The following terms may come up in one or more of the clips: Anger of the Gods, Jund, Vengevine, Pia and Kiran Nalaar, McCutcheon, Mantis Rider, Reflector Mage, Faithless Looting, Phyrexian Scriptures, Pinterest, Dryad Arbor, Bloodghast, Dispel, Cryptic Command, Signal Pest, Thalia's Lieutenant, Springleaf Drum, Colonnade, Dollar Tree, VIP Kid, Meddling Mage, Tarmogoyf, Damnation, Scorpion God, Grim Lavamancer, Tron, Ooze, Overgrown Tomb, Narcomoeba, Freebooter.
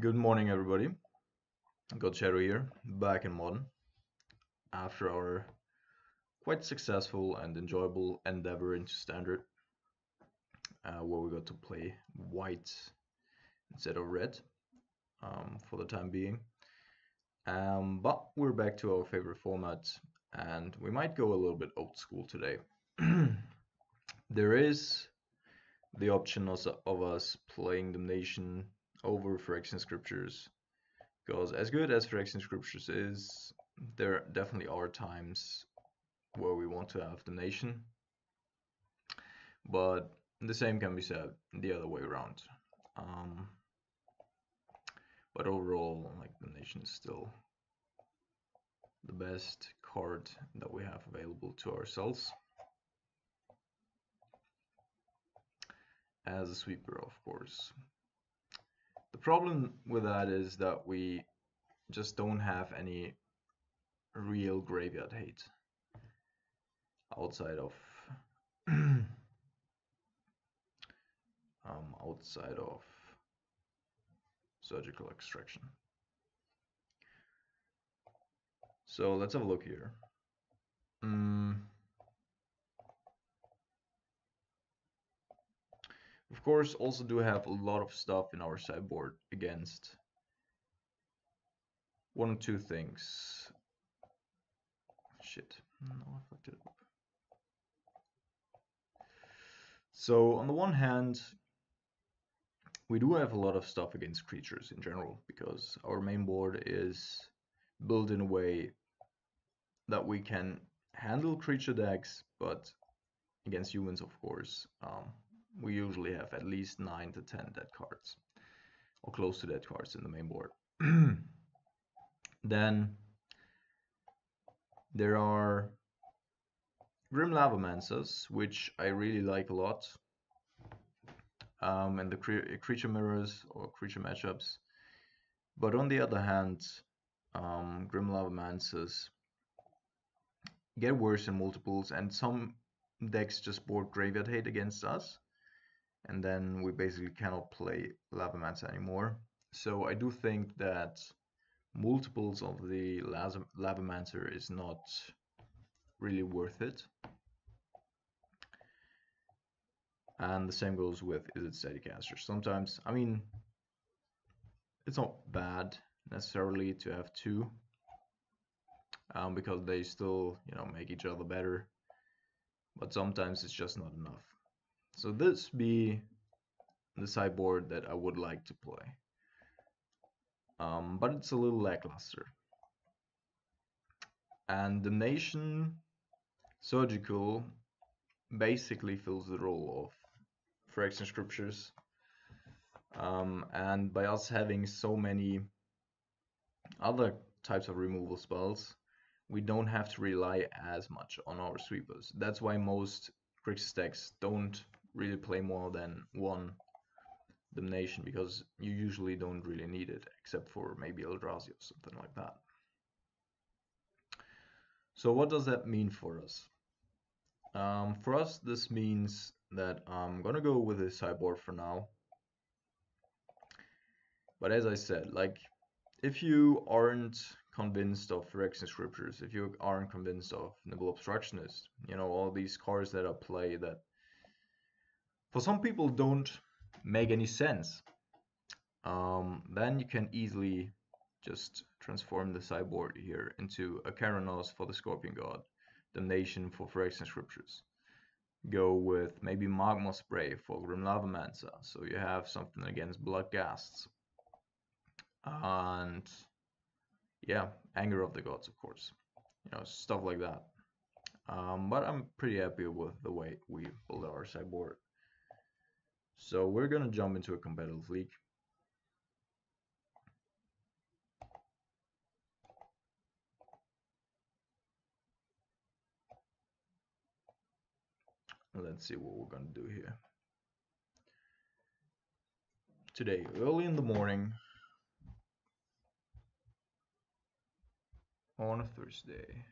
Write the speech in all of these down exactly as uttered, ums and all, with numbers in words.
Good morning, everybody. God Shadow here, back in Modern, after our quite successful and enjoyable endeavor into Standard, uh, where we got to play white instead of red um, for the time being. Um, but we're back to our favorite format, and we might go a little bit old school today. There is the option also of us playing Damnation over Phyrexian Scriptures, because as good as Phyrexian Scriptures is, there definitely are times where we want to have Damnation, but the same can be said the other way around. Um, but overall, like, Damnation is still the best card that we have available to ourselves, as a sweeper, of course. The problem with that is that we just don't have any real graveyard hate outside of um, outside of Surgical Extraction. So let's have a look here. Um, Of course, also do have a lot of stuff in our sideboard against one or two things. Shit, no, I fucked it up. So on the one hand, we do have a lot of stuff against creatures in general, because our main board is built in a way that we can handle creature decks, but against humans, of course, um, we usually have at least nine to ten dead cards, or close to dead cards in the main board. Then there are Grim Lavamancers, which I really like a lot. Um, and the cre creature mirrors or creature matchups. But on the other hand, um, Grim Lavamancers get worse in multiples, and some decks just board graveyard hate against us. And then we basically cannot play Lavamancer anymore. So I do think that multiples of the Lavamancer is not really worth it. And the same goes with, is it Steadicasters? Sometimes, I mean, it's not bad necessarily to have two, um, because they still, you know, make each other better. But sometimes it's just not enough. So this be the sideboard that I would like to play, um, but it's a little lackluster. And Damnation Surgical basically fills the role of Phyrexian Scriptures, um, and by us having so many other types of removal spells, we don't have to rely as much on our sweepers. That's why most Grixis decks don't really play more than one Damnation, because you usually don't really need it, except for maybe Eldrazi or something like that. So what does that mean for us? Um, for us, this means that I'm gonna go with a sideboard for now. But as I said, like, if you aren't convinced of Phyrexian Scriptures, if you aren't convinced of Nimble Obstructionist, you know, all these cards that I play that for some people don't make any sense, um, then you can easily just transform the sideboard here into a Keranos for the Scorpion God, Damnation for Phyrexian Scriptures. Go with maybe Magma Spray for Grim Lavamancer, so you have something against Bloodghasts. And yeah, Anger of the Gods, of course, you know, stuff like that. Um, but I'm pretty happy with the way we build our sideboard. So we're gonna jump into a competitive league. Let's see what we're gonna do here. Today, early in the morning, on a Thursday.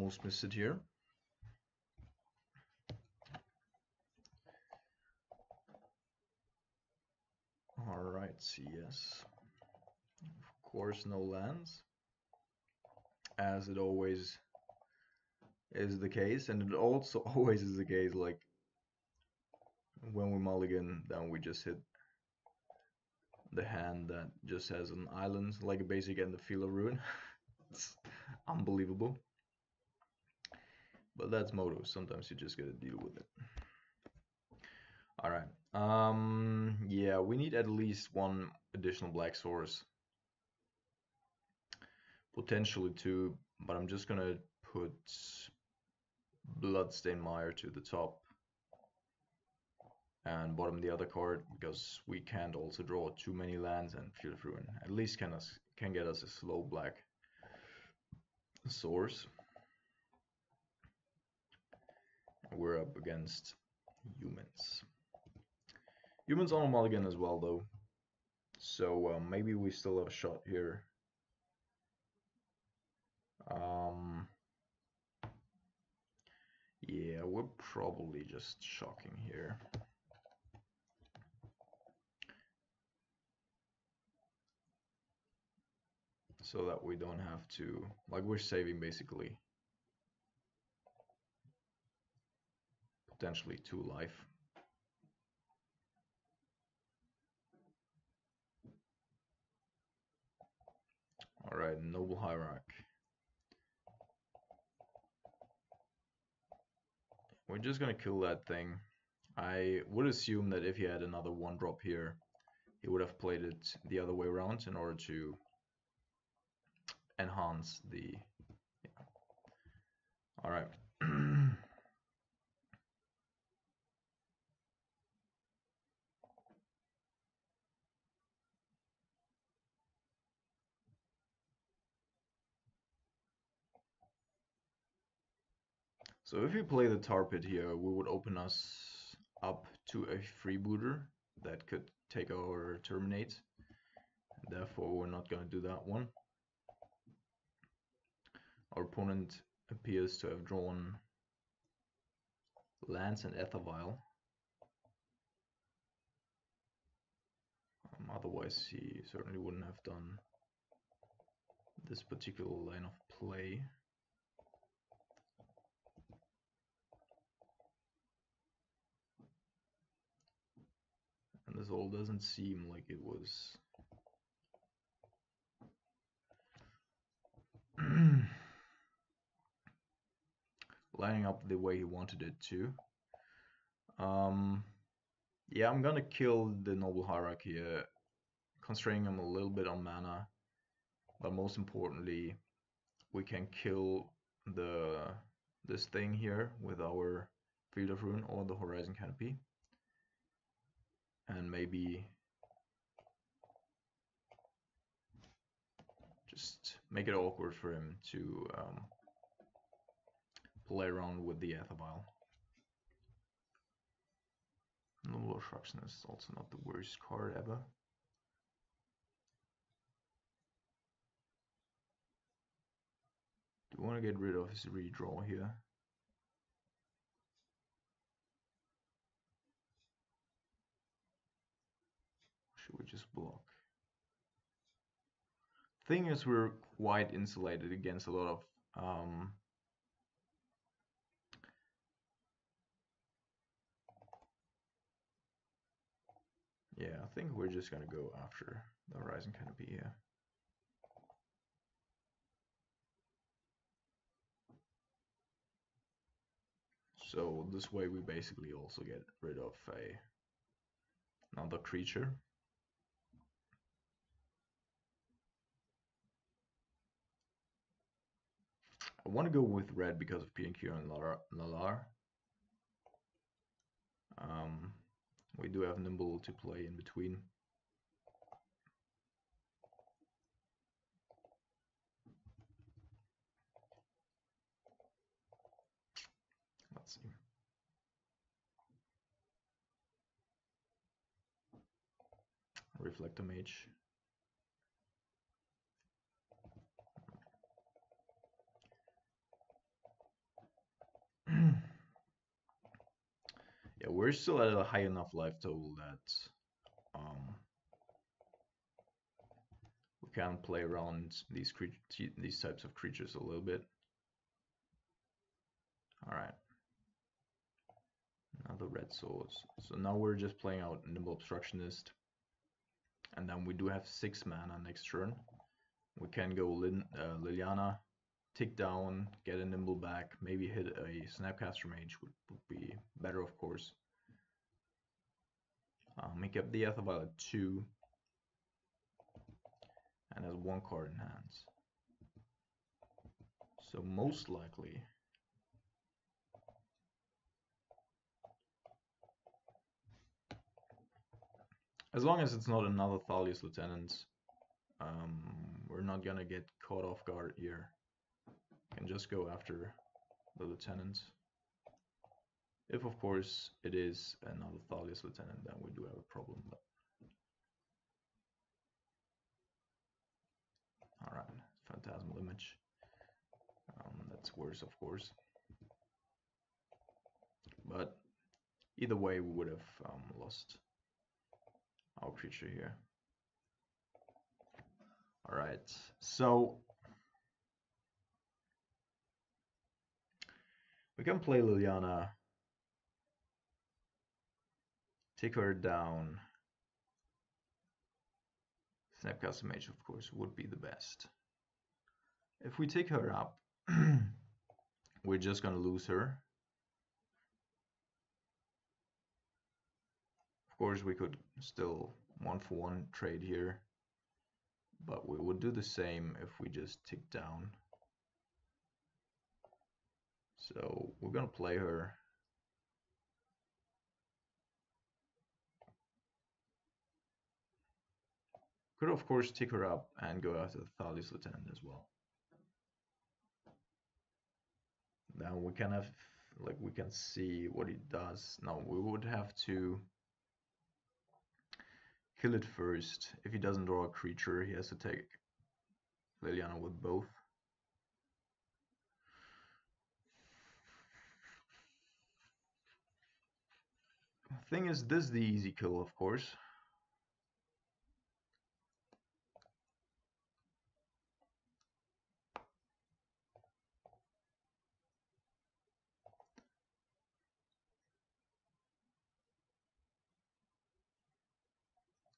almost missed it here. Alright, C S. Of course, no lands, as it always is the case, and it also always is the case, like, when we mulligan, then we just hit the hand that just has an island, like a basic and the Field of Ruin. It's unbelievable. But that's Moto, sometimes you just gotta deal with it. Alright, um, yeah, we need at least one additional black source. Potentially two, but I'm just gonna put Bloodstained Mire to the top and bottom the other card, because we can't also draw too many lands, and Field of Ruin at least can us can get us a slow black source. We're up against humans. Humans on a mulligan as well though, so uh, maybe we still have a shot here. Um, yeah, we're probably just shocking here. So that we don't have to, like, we're saving basically potentially two life. Alright, Noble Hierarch. We're just gonna kill that thing. I would assume that if he had another one drop here, he would have played it the other way around in order to enhance the... Yeah. Alright. So if we play the Tar Pit here, we would open us up to a Freebooter that could take our Terminate. Therefore, we're not going to do that one. Our opponent appears to have drawn lands and Aether Vial. Um, otherwise, he certainly wouldn't have done this particular line of play. And this all doesn't seem like it was lining up the way he wanted it to. Um, yeah, I'm gonna kill the Noble Hierarch here, constraining him a little bit on mana, but most importantly, we can kill the this thing here with our Field of Ruin or the Horizon Canopy. And maybe just make it awkward for him to um, play around with the Aether Vial. Noble Obstruction is also not the worst card ever. Do we want to get rid of his redraw here? Should we just block? Thing is, we're quite insulated against a lot of um, yeah, I think we're just gonna go after the Horizon Canopy here. So this way we basically also get rid of a another creature. I want to go with red because of Pia and Kiran Nalaar. Um, we do have Nimble to play in between. Let's see. Reflector Mage. Yeah, we're still at a high enough life total that um, we can play around these these types of creatures a little bit. All right, another red source. So now we're just playing out Nimble Obstructionist, and then we do have six mana next turn. We can go Lin uh, Liliana, tick down, get a Nimble back, maybe hit a Snapcaster Mage, which would be better, of course. Uh, make up the Aether Vial at two, and has one card in hand. So most likely, as long as it's not another Thalia's Lieutenant, um, we're not gonna get caught off guard here. Can just go after the lieutenant. If of course it is another Thalia's Lieutenant, then we do have a problem. But... all right, Phantasmal Image. Um, that's worse, of course. But either way, we would have um, lost our creature here. All right, so we can play Liliana, take her down. Snapcaster Mage, of course, would be the best. If we take her up, we're just gonna lose her. Of course, we could still one for one trade here, but we would do the same if we just tick down. So we're gonna play her. Could of course tick her up and go after the Thalia's Lieutenant as well. Now we can have, like, we can see what it does. Now we would have to kill it first. If he doesn't draw a creature, he has to take Liliana with both. Thing is, this is the easy kill, of course.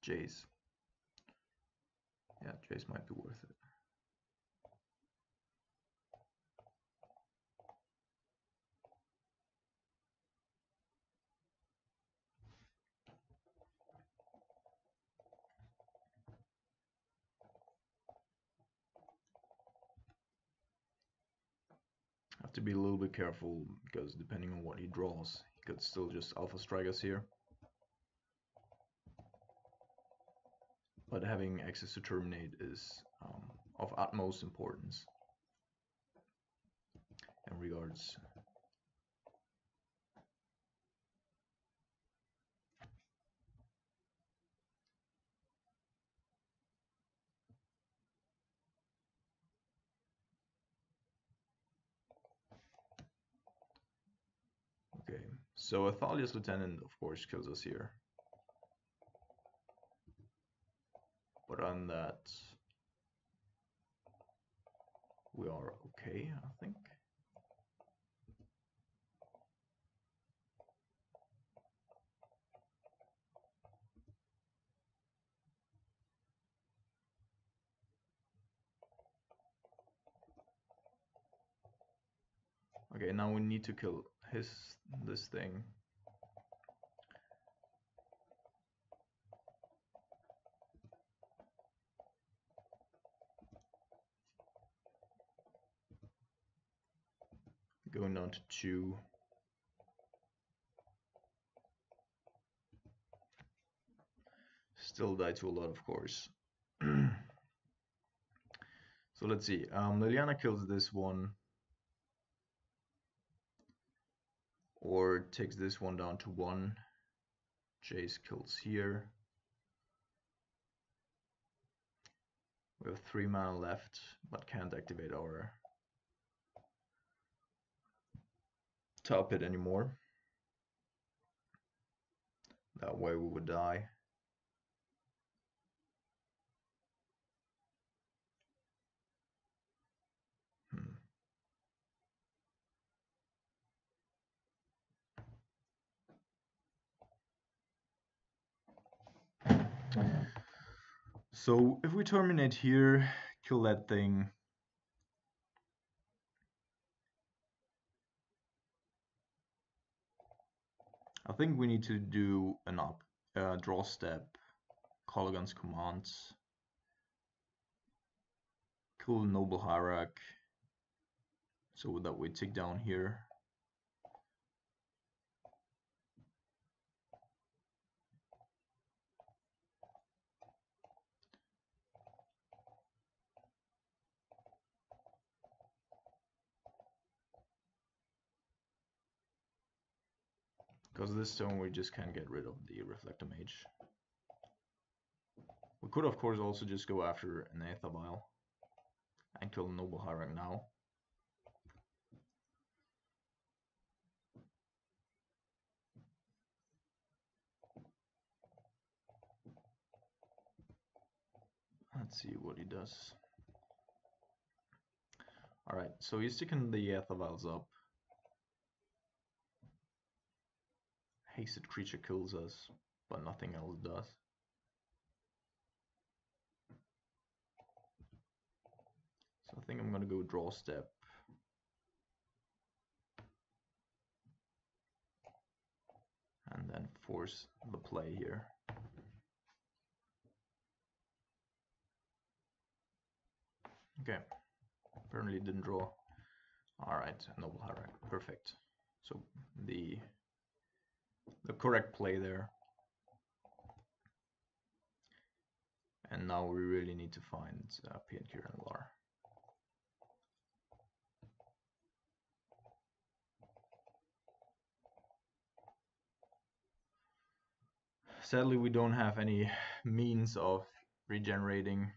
Jace. Yeah, Jace might be worth it. To be a little bit careful, because depending on what he draws, he could still just Alpha Strike us here. But having access to Terminate is um, of utmost importance in regards . So a Thalia's Lieutenant, of course, kills us here. But on that, we are okay, I think. Okay, now we need to kill his this thing. Going down to two. Still die to a lot, of course. So let's see. Um, Liliana kills this one, or takes this one down to one. Jace kills here. We have three mana left, but can't activate our top hit anymore. That way we would die. Hmm. So if we terminate here, kill that thing. I think we need to do an up, uh, draw step, Kolaghan's Command, kill Noble Hierarch, so that we take down here. Because this turn we just can't get rid of the Reflector Mage. We could of course also just go after an Aether Vial and kill the Noble Hierarch now. Let's see what he does. Alright, so he's taking the Aether Vials up. Hasted creature kills us, but nothing else does. So I think I'm gonna go draw step. And then force the play here. Okay, apparently didn't draw. Alright, Noble Hierarch, perfect. So the the correct play there, and now we really need to find uh, Pia and Kiran Nalaar. Sadly, we don't have any means of regenerating.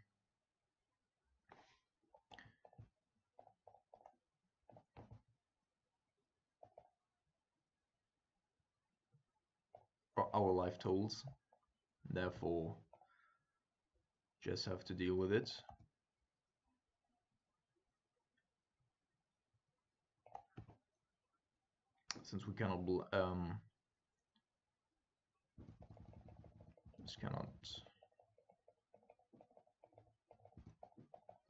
Our life tolls, therefore just have to deal with it. Since we cannot, bl um, just cannot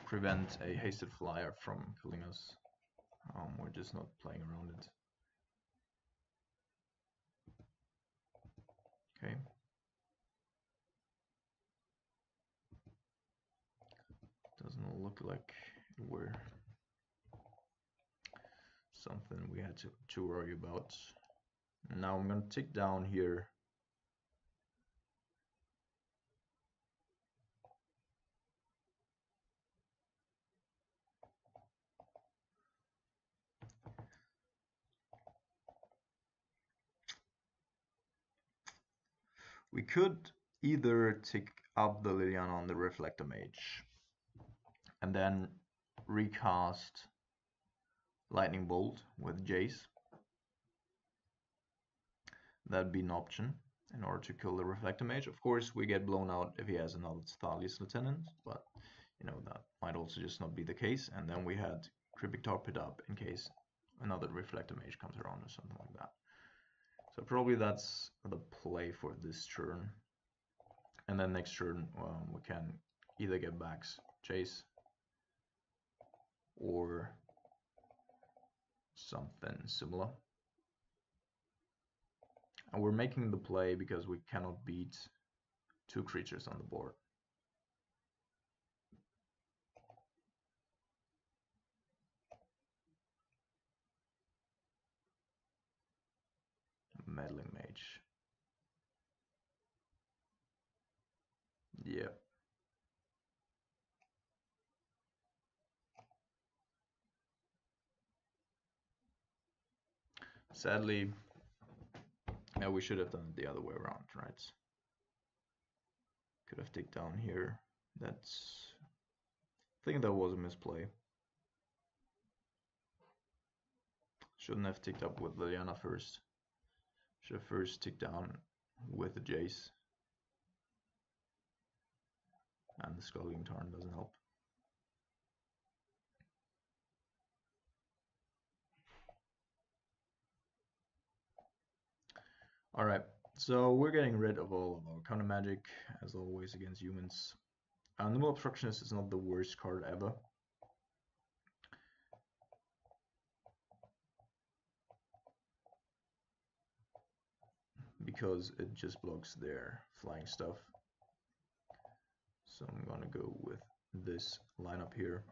prevent a hasted flyer from killing us, um, we're just not playing around it. Okay. Doesn't look like we're something we had to, to worry about. Now I'm gonna take down here . We could either take up the Liliana on the Reflector Mage and then recast Lightning Bolt with Jace. That'd be an option in order to kill the Reflector Mage. Of course, we get blown out if he has another Thalia's Lieutenant, but you know, that might also just not be the case. And then we had Cryptic Torpid up in case another Reflector Mage comes around or something like that. So probably that's the play for this turn, and then next turn um, we can either get back Chase or something similar. And we're making the play because we cannot beat two creatures on the board. Meddling Mage. Yeah. Sadly, yeah, we should have done it the other way around, right? Could have taken down here. That's. I think that was a misplay. Shouldn't have ticked up with Liliana first. Should have first ticked down with Jace. And the Scalding Tarn doesn't help. Alright, so we're getting rid of all of our counter magic, as always, against humans. And Animal Obstructionist is not the worst card ever. Because it just blocks their flying stuff. So I'm gonna go with this lineup here.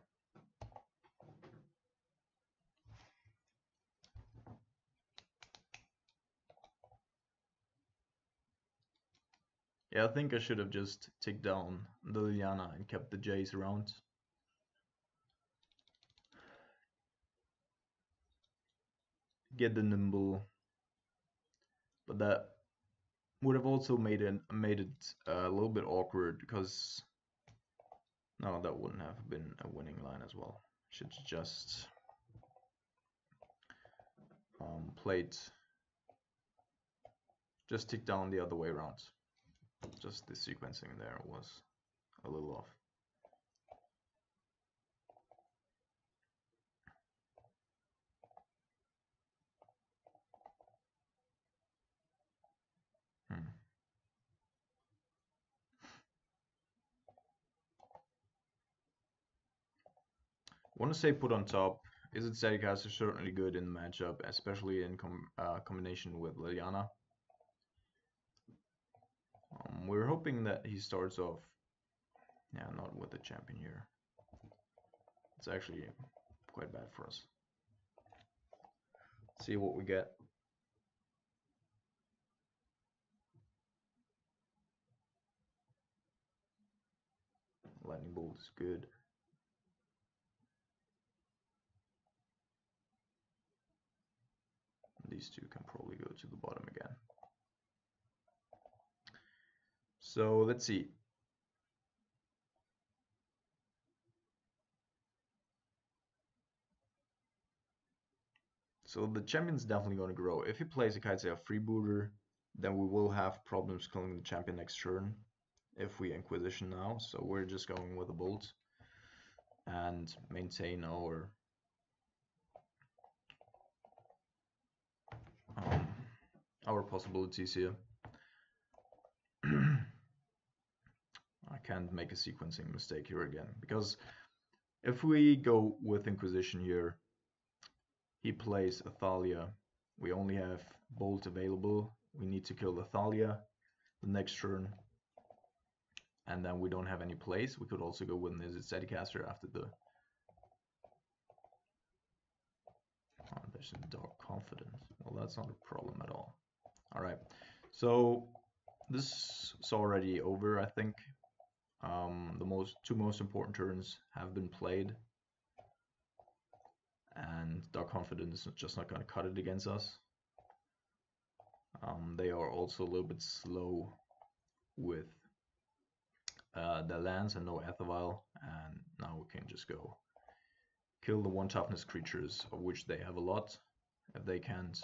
Yeah, I think I should have just ticked down the Liliana and kept the Jace around. Get the Nimble. But that would have also made it, made it a little bit awkward because... No, that wouldn't have been a winning line as well. Should just um, play it. Just tick down the other way around. Just the sequencing there was a little off. Hmm. Want to say put on top. Is it Zedika's is certainly good in the matchup, especially in com uh, combination with Liliana. Um, we're hoping that he starts off, yeah, not with the champion here. It's actually quite bad for us. See what we get. Lightning bolt is good. These two can probably go to the bottom again. So let's see. So the champion's definitely going to grow. If he plays a Kaizea Freebooter, then we will have problems killing the champion next turn if we Inquisition now. So we're just going with a bolt and maintain our um, our possibilities here. I can't make a sequencing mistake here again, because if we go with Inquisition here, he plays a Thalia. We only have bolt available. We need to kill the Thalia the next turn, and then we don't have any plays. We could also go with an Is It Zedicaster after the... Oh, there's some Dark Confidence. Well, that's not a problem at all. Alright, so this is already over, I think. Um, the most two most important turns have been played, and Dark Confidence is just not going to cut it against us. Um, they are also a little bit slow with uh, the lands and no Aether Vial, and now we can just go kill the one toughness creatures, of which they have a lot. If they can't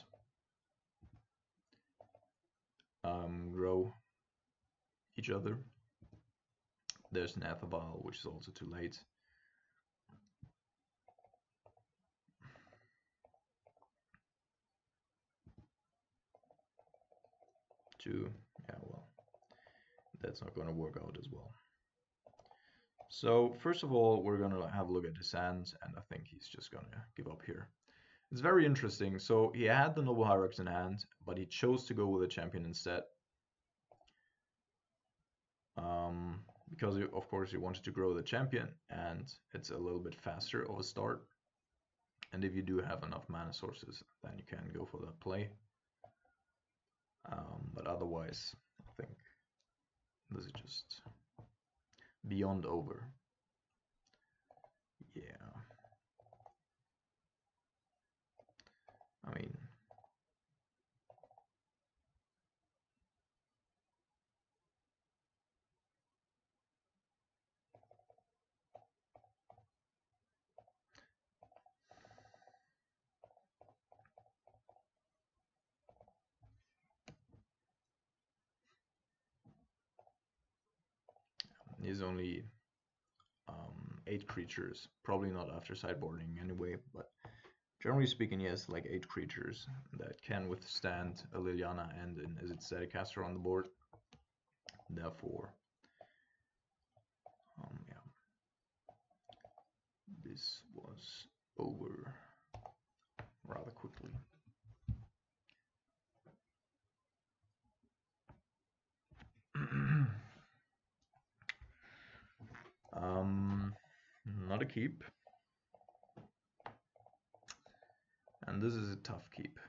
um, grow each other. There's an Aether Vial, which is also too late. Two, yeah, well, that's not going to work out as well. So, first of all, we're going to have a look at his hand, and I think he's just going to give up here. It's very interesting. So, he had the Noble Hierarch in hand, but he chose to go with a champion instead. Um... Because, of course, you wanted to grow the champion, and it's a little bit faster of a start. And if you do have enough mana sources, then you can go for that play. Um, but otherwise, I think this is just beyond over. Yeah. I mean... is only um, eight creatures, probably not after sideboarding anyway, but generally speaking, yes, like eight creatures that can withstand a Liliana and an is it Snapcaster on the board. Therefore, um, yeah, this was over rather quickly. um, not a keep. And this is a tough keep.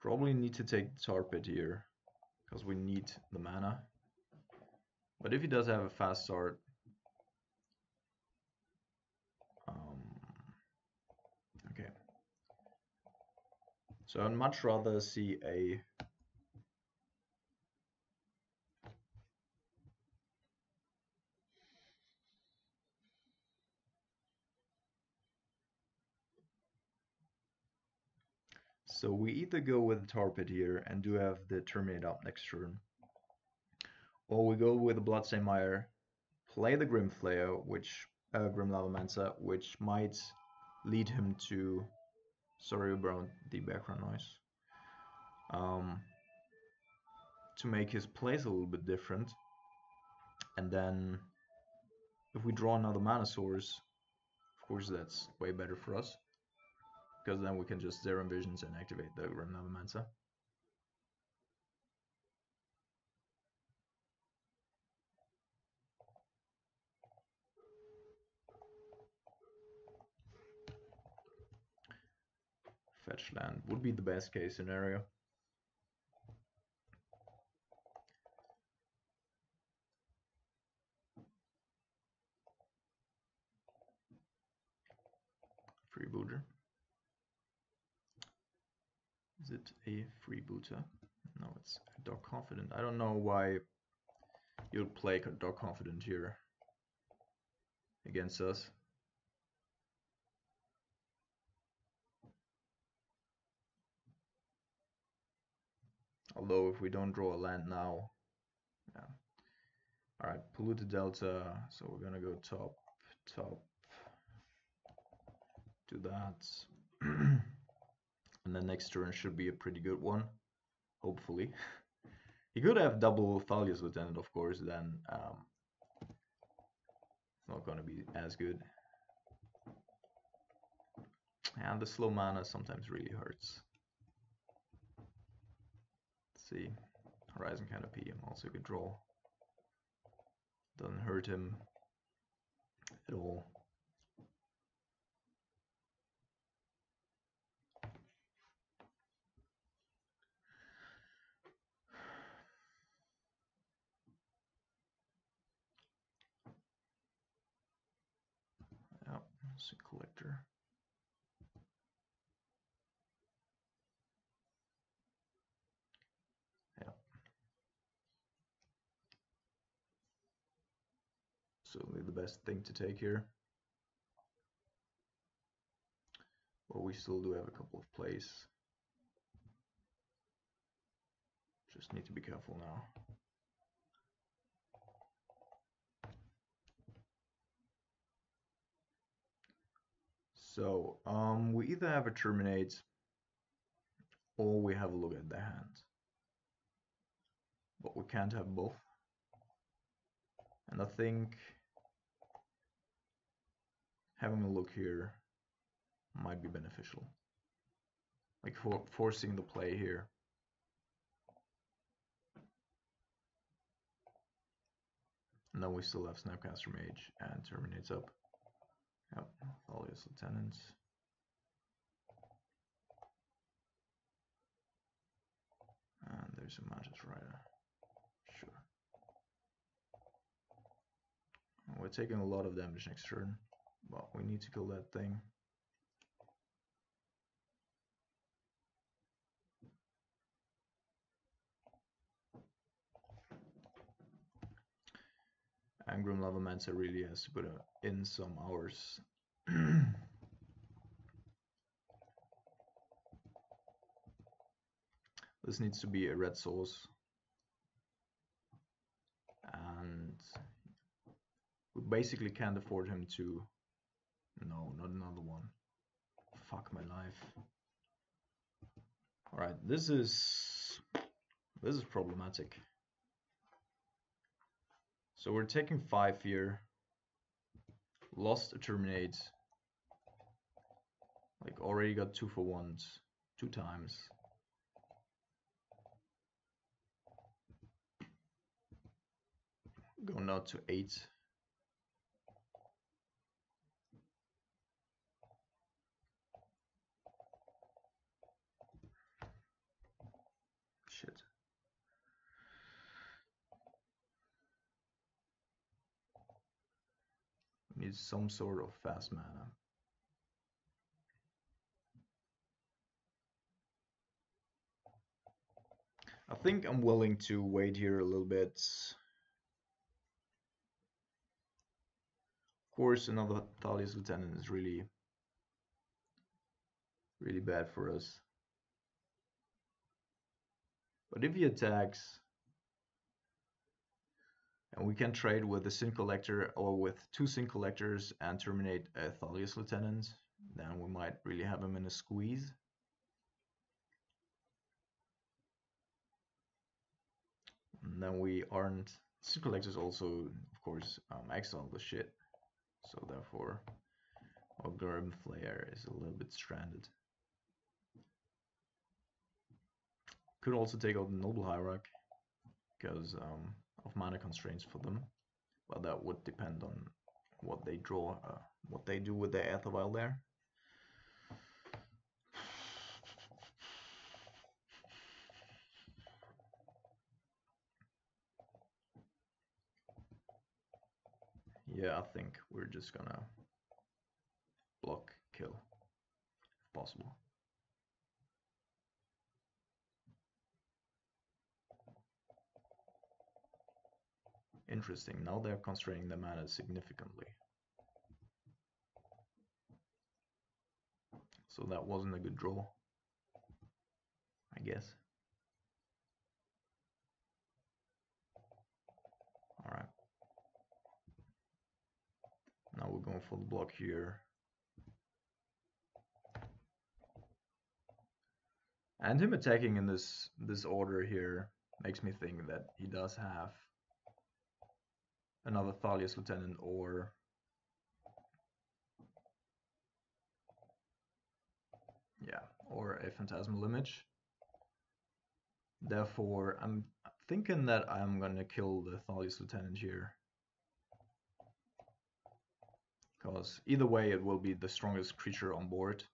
Probably need to take Tar Pit here, because we need the mana. But if he does have a fast start, um, okay. So I'd much rather see a So we either go with the Tar Pit here and do have the Terminate up next turn, or we go with the Bloodstained Mire, play the Grim Flayer, which uh, Grim Lavamancer, which might lead him to. Sorry about the background noise. Um, to make his plays a little bit different, and then if we draw another mana source, of course that's way better for us. Because then we can just zero envisions and activate the Grim Lavamancer. Fetch land would be the best case scenario. Freebooter. Is it a freebooter? No, it's a Dog Confident. I don't know why you'd play a Dog Confident here against us. Although if we don't draw a land now, yeah. All right, Polluted Delta. So we're gonna go top, top, do that. And the next turn should be a pretty good one, hopefully. He could have double Thalia's Lieutenant, of course, then um, it's not going to be as good. And the slow mana sometimes really hurts. Let's see, Horizon Canopy, I'm also a good draw. Doesn't hurt him at all. Collector. Yeah. Certainly the best thing to take here. But we still do have a couple of plays. Just need to be careful now. So um, we either have a Terminate, or we have a look at the hand, but we can't have both. And I think having a look here might be beneficial, like for forcing the play here. And then we still have Snapcaster Mage and Terminate's up. Yep, Thalia's Lieutenant. And there's a Mantis Rider. Sure. And we're taking a lot of damage next turn, but we need to kill that thing. And Grim Lavamancer really has to put a, in some hours. This needs to be a red source. And we basically can't afford him to... No, not another one. Fuck my life. Alright, this is... This is problematic. So we're taking five here. Lost a terminate. Like, already got two for ones. Two times. Going out to eight. Shit. Need some sort of fast mana. I think I'm willing to wait here a little bit. Of course, another Thalia's Lieutenant is really, really bad for us. But if he attacks, and we can trade with a Sin Collector or with two Sin Collectors and terminate a Thalia's Lieutenant, then we might really have him in a squeeze. And then we aren't... Sin Collectors also, of course, um, exile the shit. So therefore, our Grim Flare is a little bit stranded. Could also take out the Noble Hierarch, because um, of mana constraints for them. But that would depend on what they draw, uh, what they do with their Aether Vial there. Yeah, I think we're just gonna block, kill, if possible. Interesting, now they're constraining the mana significantly. So that wasn't a good draw, I guess. Alright. Now we're going for the block here. And him attacking in this this order here makes me think that he does have another Thalia's Lieutenant or yeah, or a Phantasmal Image. Therefore, I'm thinking that I'm gonna kill the Thalia's Lieutenant here. Because either way, it will be the strongest creature on board,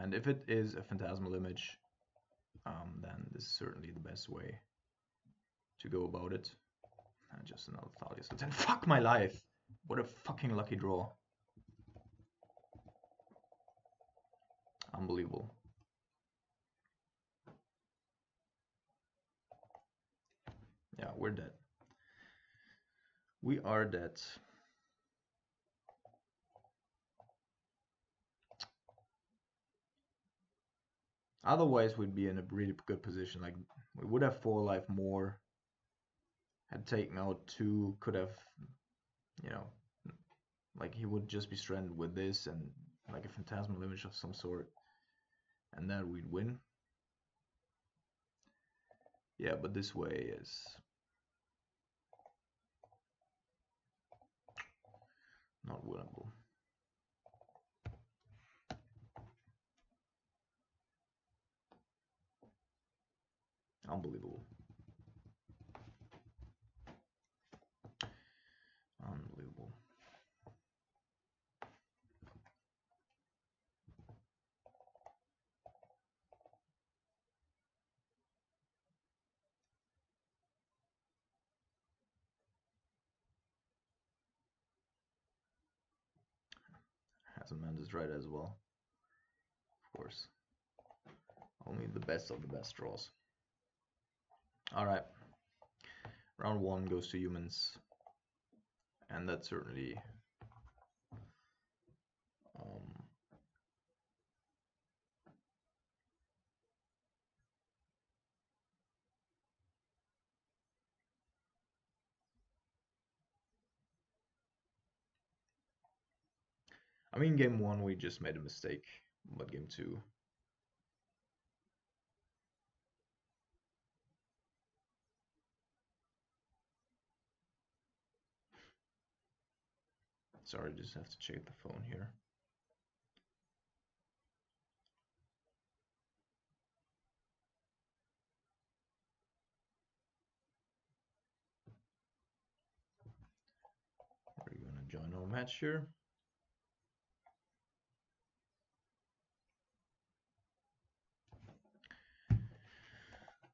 and if it is a Phantasmal Image, um, then this is certainly the best way to go about it. And just another Thalia's Lieutenant. Fuck my life! What a fucking lucky draw! Unbelievable. Yeah, we're dead. We are dead. Otherwise, we'd be in a really good position. Like, we would have four life more, had taken out two, could have, you know, like he would just be stranded with this and like a Phantasmal Image of some sort, and then we'd win. Yeah, but this way is not winnable. Unbelievable. Unbelievable. Has a Mantis Rider as well. Of course. Only the best of the best draws. Alright, round one goes to humans, and that's certainly um, I mean, game one we just made a mistake, but game two. Sorry, just have to check the phone here. Are you gonna join our match here?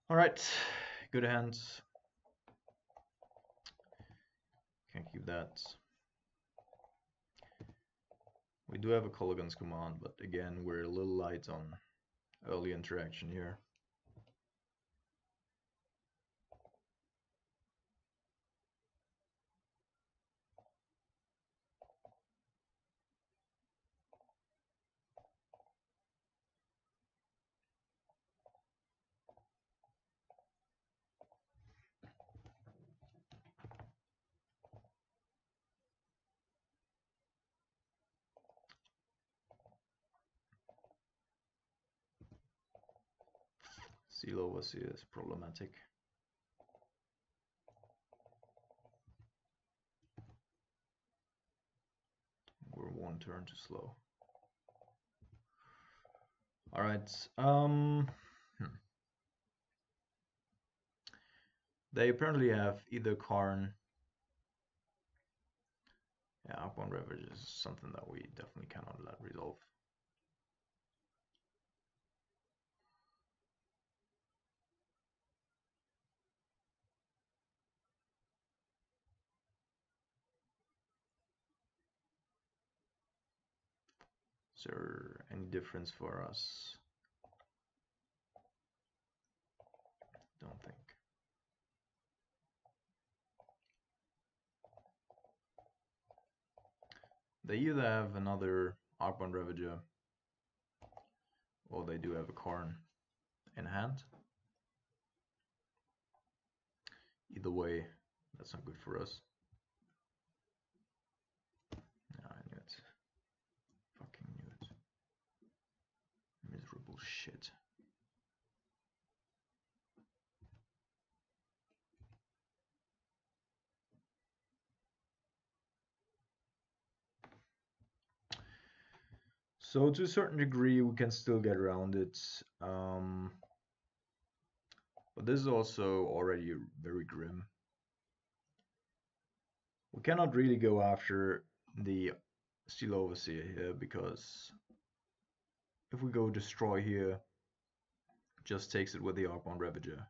All right, good hands. Can keep that. We do have a Kolaghan's Command, but again, we're a little light on early interaction here. Silo was is problematic. We're one turn too slow. All right. Um, hmm. They apparently have either Karn. Yeah, Upon Ravage is something that we definitely cannot let resolve. Is there any difference for us? Don't think. They either have another Archon Ravager or they do have a Karn in hand. Either way, that's not good for us. Shit. So to a certain degree we can still get around it, um, but this is also already very grim. We cannot really go after the Steel Overseer here, because if we go destroy here, just takes it with the Archon Ravager,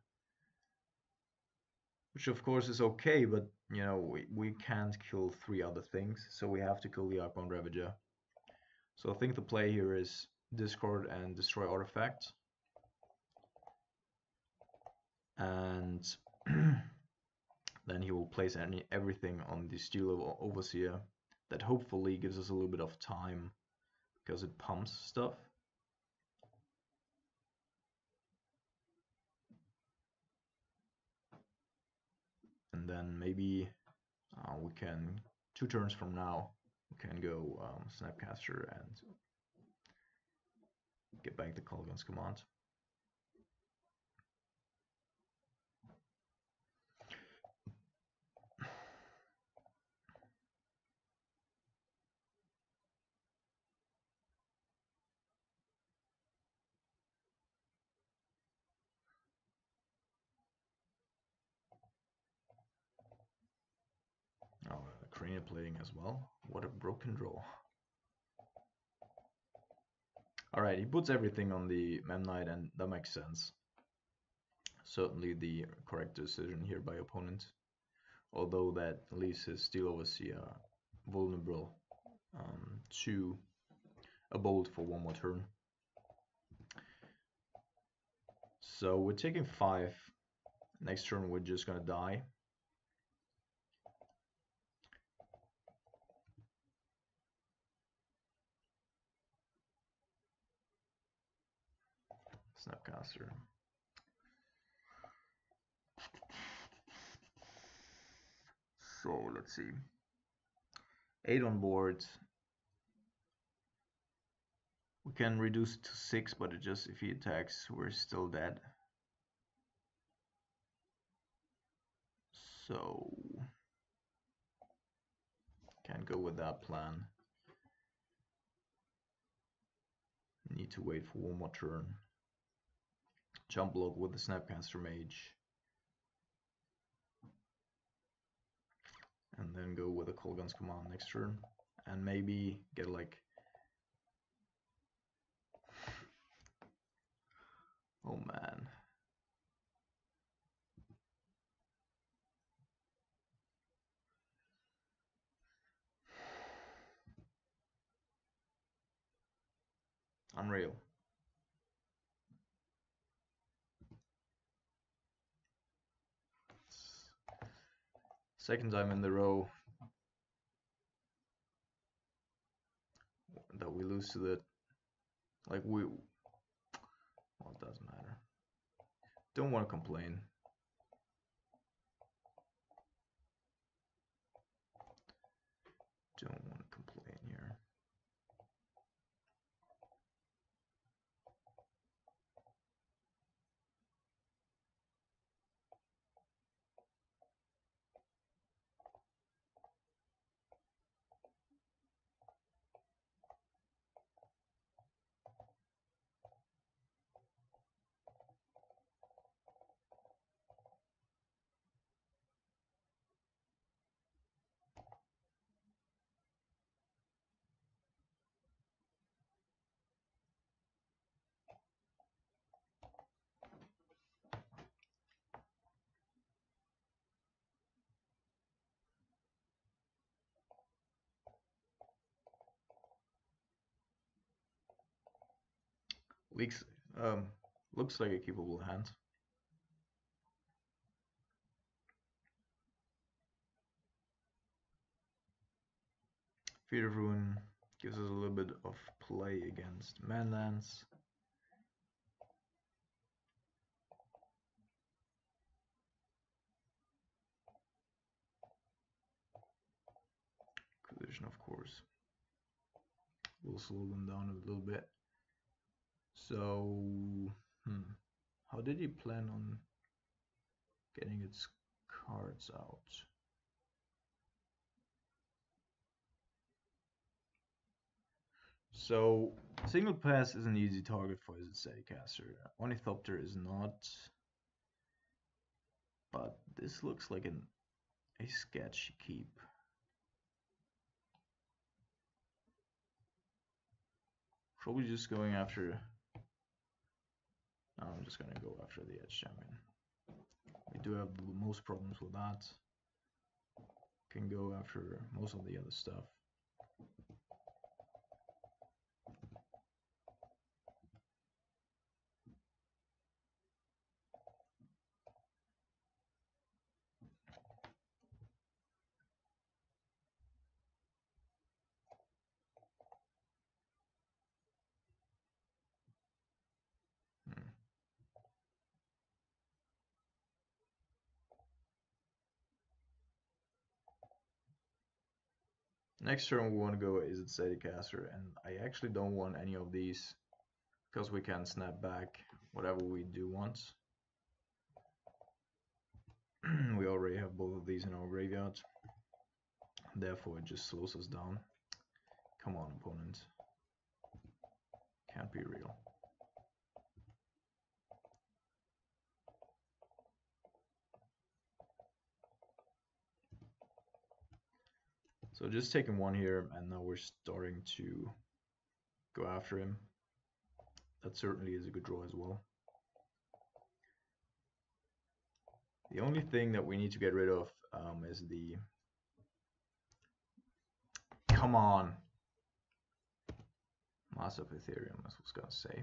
which of course is okay, but you know, we, we can't kill three other things, so we have to kill the Archon Ravager. So I think the play here is discard and destroy artifact, and then he will place any everything on the Steel Overseer. That hopefully gives us a little bit of time, because it pumps stuff. And then maybe uh, we can, two turns from now, we can go um, Snapcaster and get back the Kolaghan's Command. Cranial Plating as well. What a broken draw. Alright, he puts everything on the Memnite, and that makes sense. Certainly the correct decision here by opponent. Although that leaves his Steel Overseer vulnerable um, to a bolt for one more turn. So we're taking five. Next turn we're just gonna die. Snapcaster. So let's see. Eight on board. We can reduce it to six, but it just, if he attacks, we're still dead. So can't go with that plan. Need to wait for one more turn. Jump block with the Snapcaster Mage. And then go with the Kolaghan's Command next turn. And maybe get like... Oh man. Unreal. Second time in the row that we lose to the, like we, well, it doesn't matter. Don't want to complain. Don't want to complain here. Leaks, um, looks like a keepable hand. Feet of Ruin gives us a little bit of play against manlands. Collision, of course, will slow them down a little bit. So, hmm, how did he plan on getting its cards out? So, Single Pass is an easy target for his Zeticaster. Ornithopter is not. But this looks like an, a sketchy keep. Probably just going after... I'm just gonna go after the Edge Champion. We do have the most problems with that. Can go after most of the other stuff. Next turn we want to go is it Zeticaster, and I actually don't want any of these because we can snap back whatever we do want. We already have both of these in our graveyard, therefore it just slows us down. Come on, opponent. Can't be real. So just taking one here, and now we're starting to go after him. That certainly is a good draw as well. The only thing that we need to get rid of um, is the... Come on! Mass of Ethereum, that's what I was gonna say.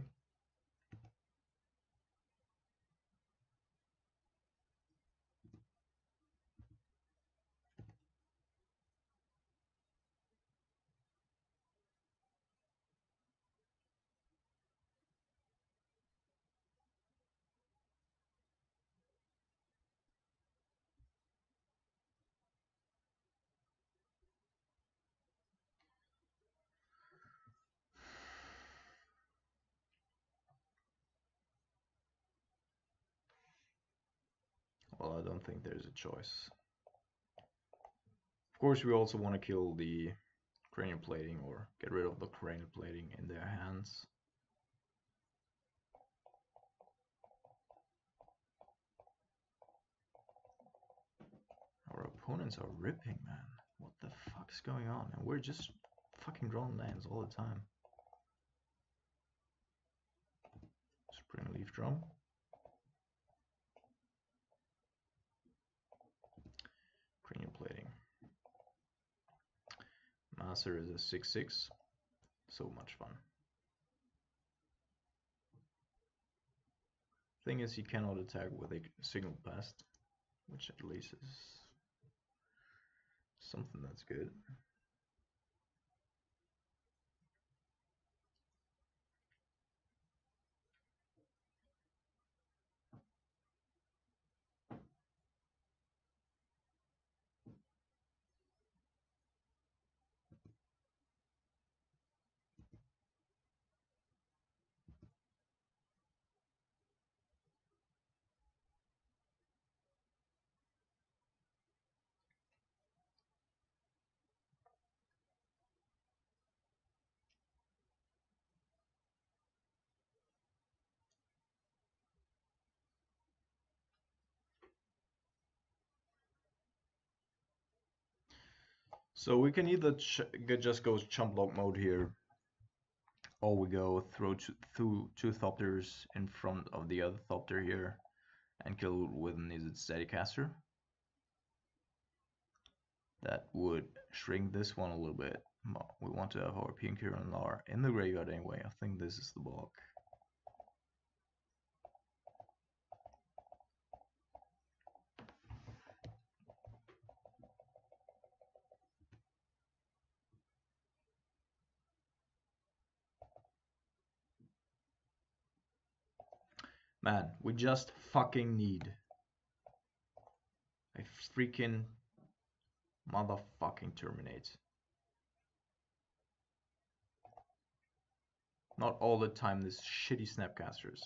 Well, I don't think there's a choice. Of course, we also want to kill the Cranial Plating, or get rid of the Cranial Plating in their hands. Our opponents are ripping, man. What the fuck's going on? And we're just fucking drawing lands all the time. Springleaf Drum. Cranial Plating. Master is a six six. So much fun. Thing is, you cannot attack with a Signal Pest, which at least is something that's good. So we can either ch just go chump block mode here, or we go throw through two Thopters in front of the other Thopter here and kill with an Izzet Steadcaster. That would shrink this one a little bit. We want to have our Pia and Kiran Nalaar in the graveyard anyway. I think this is the block. Man, we just fucking need a freaking motherfucking Terminate. Not all the time, these shitty Snapcasters.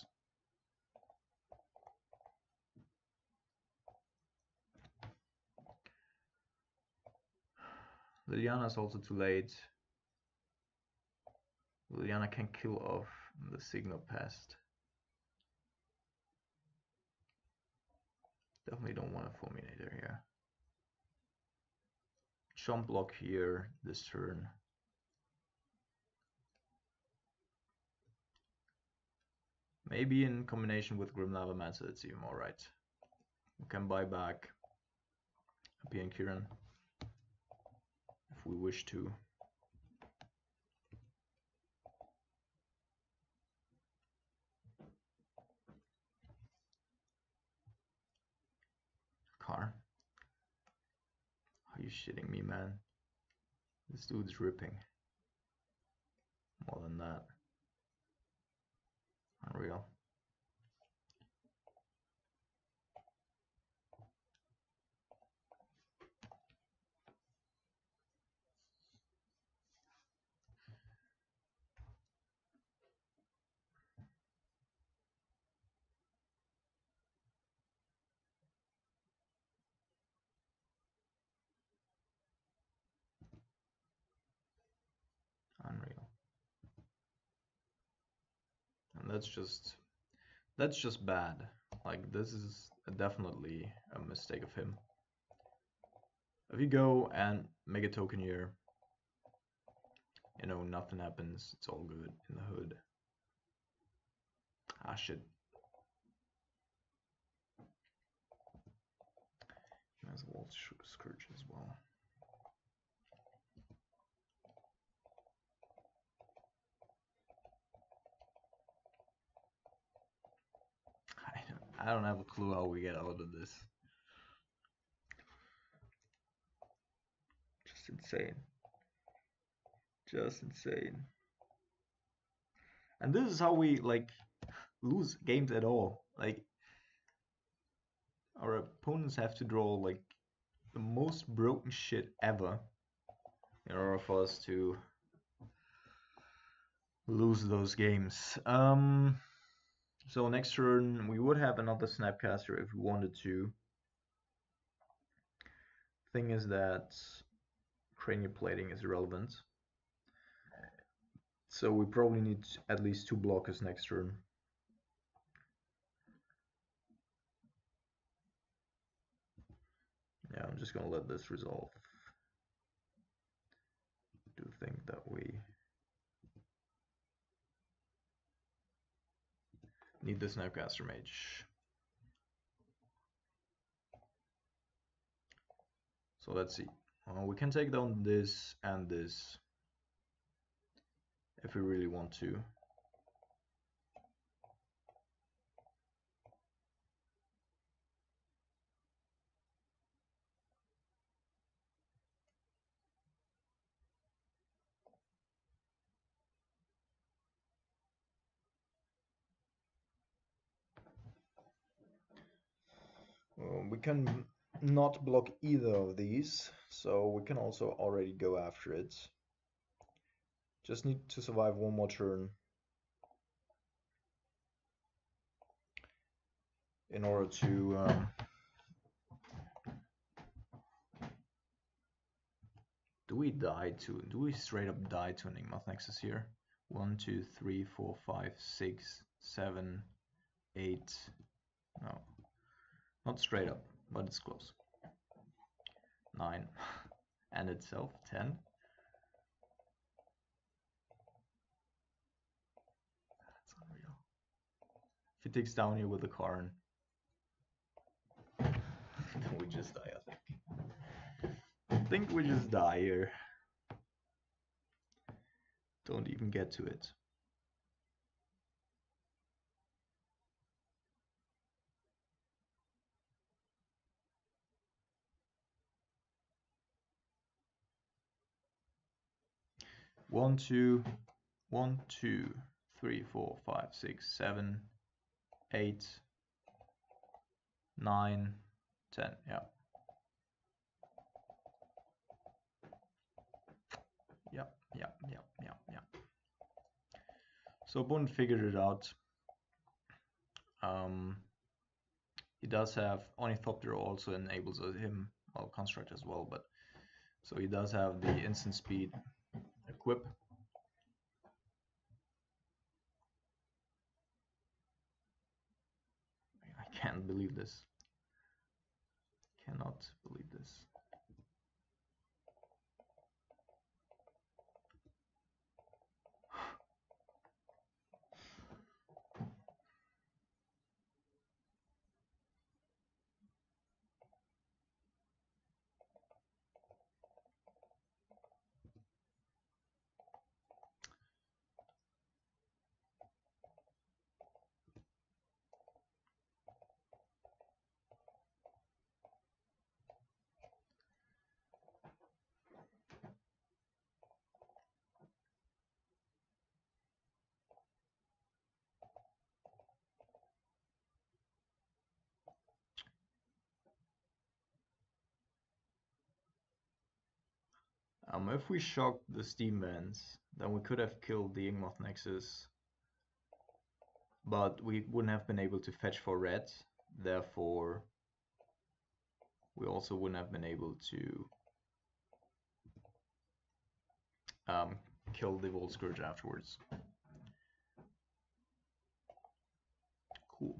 Liliana's also too late. Liliana can kill off the Signal Pest. Definitely don't want a Fulminator here. Chomp block here this turn. Maybe in combination with Grim Lavamancer, it's even alright. We can buy back Pia and Kiran if we wish to. Are you shitting me, man? This dude's ripping. More than that. Unreal. That's just that's just bad. Like, this is definitely a mistake of him. If you go and make a token here, you know, nothing happens, it's all good in the hood. Ah shit. Might as well Scourge as well. I don't have a clue how we get out of this. Just insane. Just insane. And this is how we, like, lose games at all. Like, our opponents have to draw, like, the most broken shit ever in order for us to lose those games. Um... So next turn we would have another Snapcaster if we wanted to, thing is that Cranial Plating is irrelevant. So we probably need at least two blockers next turn. Yeah, I'm just gonna let this resolve. I do think that we need the Snapcaster Mage. So let's see. Uh, we can take down this and this if we really want to. Uh, we can not block either of these, so we can also already go after it. Just need to survive one more turn in order to um, do we die to do we straight up die to an Igmoth Nexus here? One two three four five six seven eight. No, not straight up, but it's close. Nine and itself ten. That's unreal. If he takes down here with the Karn, then we just die. I think. I think we just die here. Don't even get to it. One, two, one, two, three, four, five, six, seven, eight, nine, ten. Yeah. Yeah, yeah, yeah, yeah, yeah. So Bond figured it out. Um, he does have Ornithopter, also enables him, well, Construct as well, but so he does have the instant speed. Equip. I can't believe this. Cannot believe this. Um, if we shocked the steam vents, then we could have killed the Igmoth Nexus, but we wouldn't have been able to fetch for red, therefore we also wouldn't have been able to um, kill the Volt Scourge afterwards. Cool.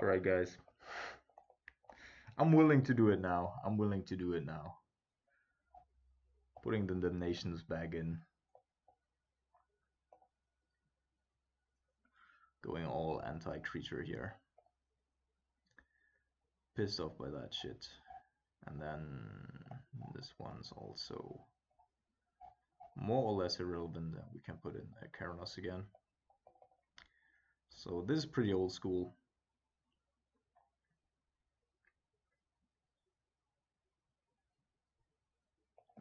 Alright guys, I'm willing to do it now, I'm willing to do it now. Putting the damnations back in. Going all anti-creature here. Pissed off by that shit. And then this one's also more or less irrelevant. We can put in a Keranos again. So this is pretty old school.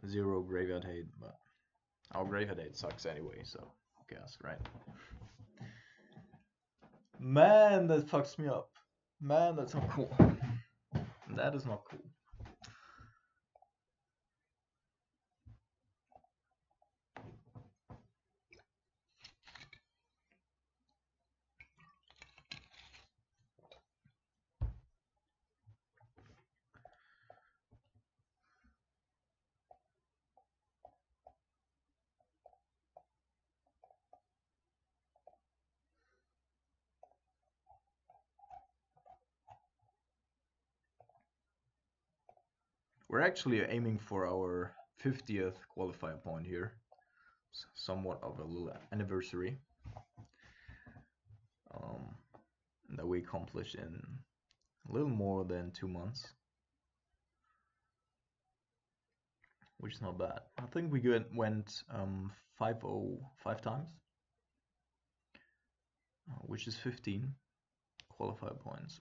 Zero graveyard hate, but our graveyard hate sucks anyway, so I guess, right? Man, that fucks me up. Man, that's not cool. That is not cool. We're actually aiming for our fiftieth qualifier point here, so somewhat of a little anniversary um, that we accomplished in a little more than two months, which is not bad. I think we went um, five oh five times, which is fifteen qualifier points,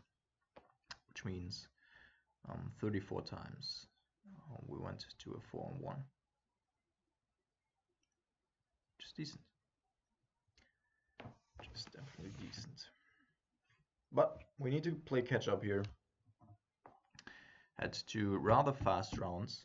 which means um, thirty-four times. We went to a four and one, just decent, just definitely decent. But we need to play catch up here. Had two rather fast rounds.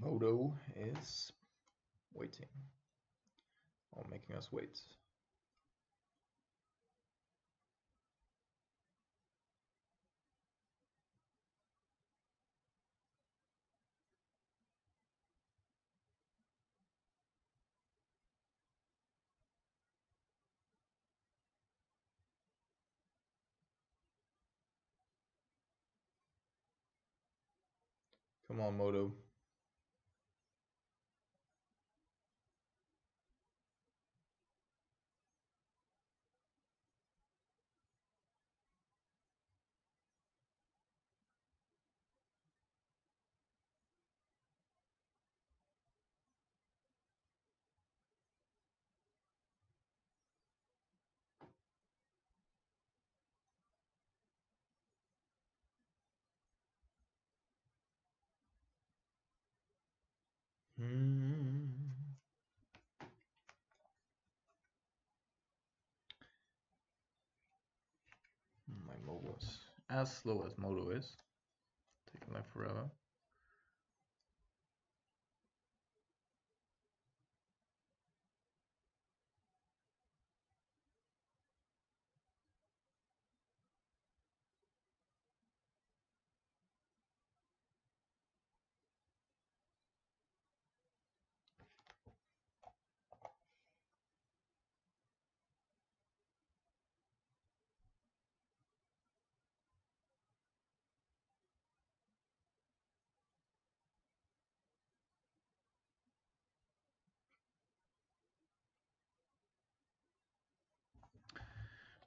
Modo is waiting, or making us wait. Come on, Modo. Mm. My Modo is as slow as Modo is, taking that forever.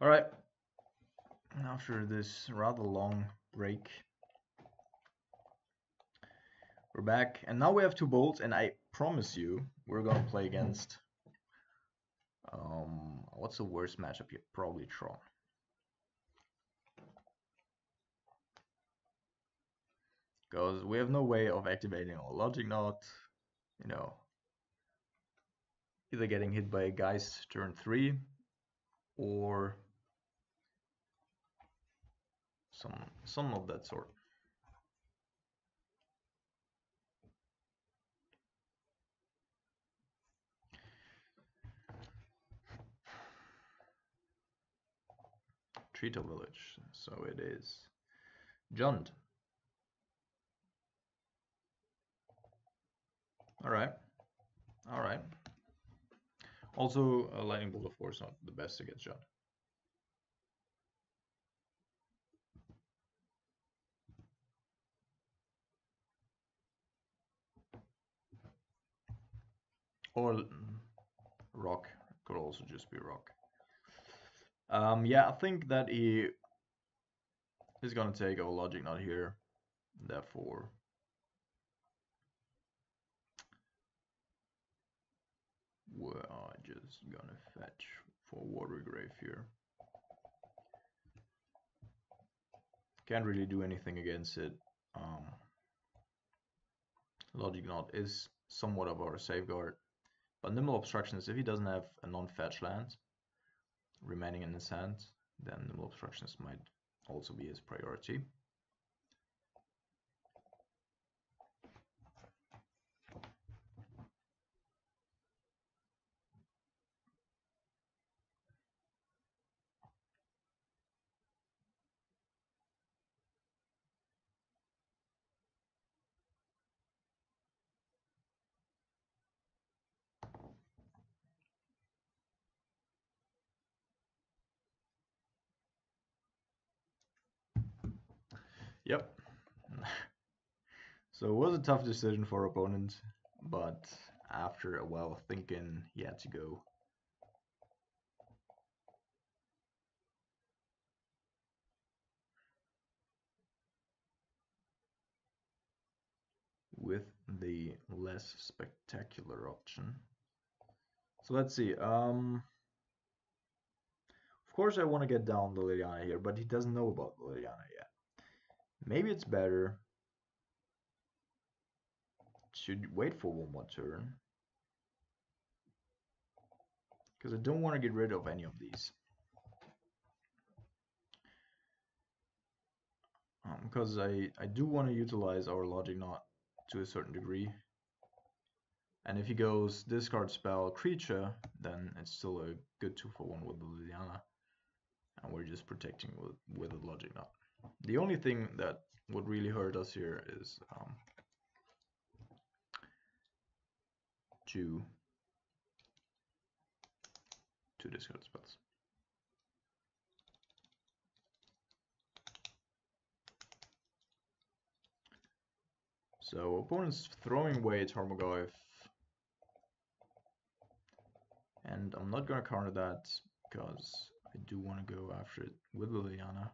All right, after this rather long break, we're back, and now we have two bolts, and I promise you, we're gonna play against, um, what's the worst matchup here? Probably Tron. Because we have no way of activating our Logic Knot, you know, either getting hit by a Geist turn three, or some some of that sort. Treetle Village, so it is Jund. Alright. Alright. Also, a lightning bolt, of course, not the best to get shot. Or rock, could also just be rock. Um, yeah, I think that he is going to take our Logic Knot here. Therefore, we're just going to fetch for Watergrave here. Can't really do anything against it. Um, Logic Knot is somewhat of our safeguard. But Nimble Obstructions, if he doesn't have a non-fetch land remaining in his hand, then Nimble Obstructions might also be his priority. Yep. So it was a tough decision for opponent, but after a while of thinking, he had to go. With the less spectacular option. So let's see. Um, of course I want to get down the Liliana here, but he doesn't know about the Liliana yet. Maybe it's better to wait for one more turn, because I don't want to get rid of any of these. Um, because I, I do want to utilize our Logic Knot to a certain degree. And if he goes discard spell creature, then it's still a good two for one with the Liliana. And we're just protecting with, with the Logic Knot. The only thing that would really hurt us here is um, to, to discard spells. So opponent's throwing away Tarmogoyf, and I'm not going to counter that because I do want to go after it with Liliana.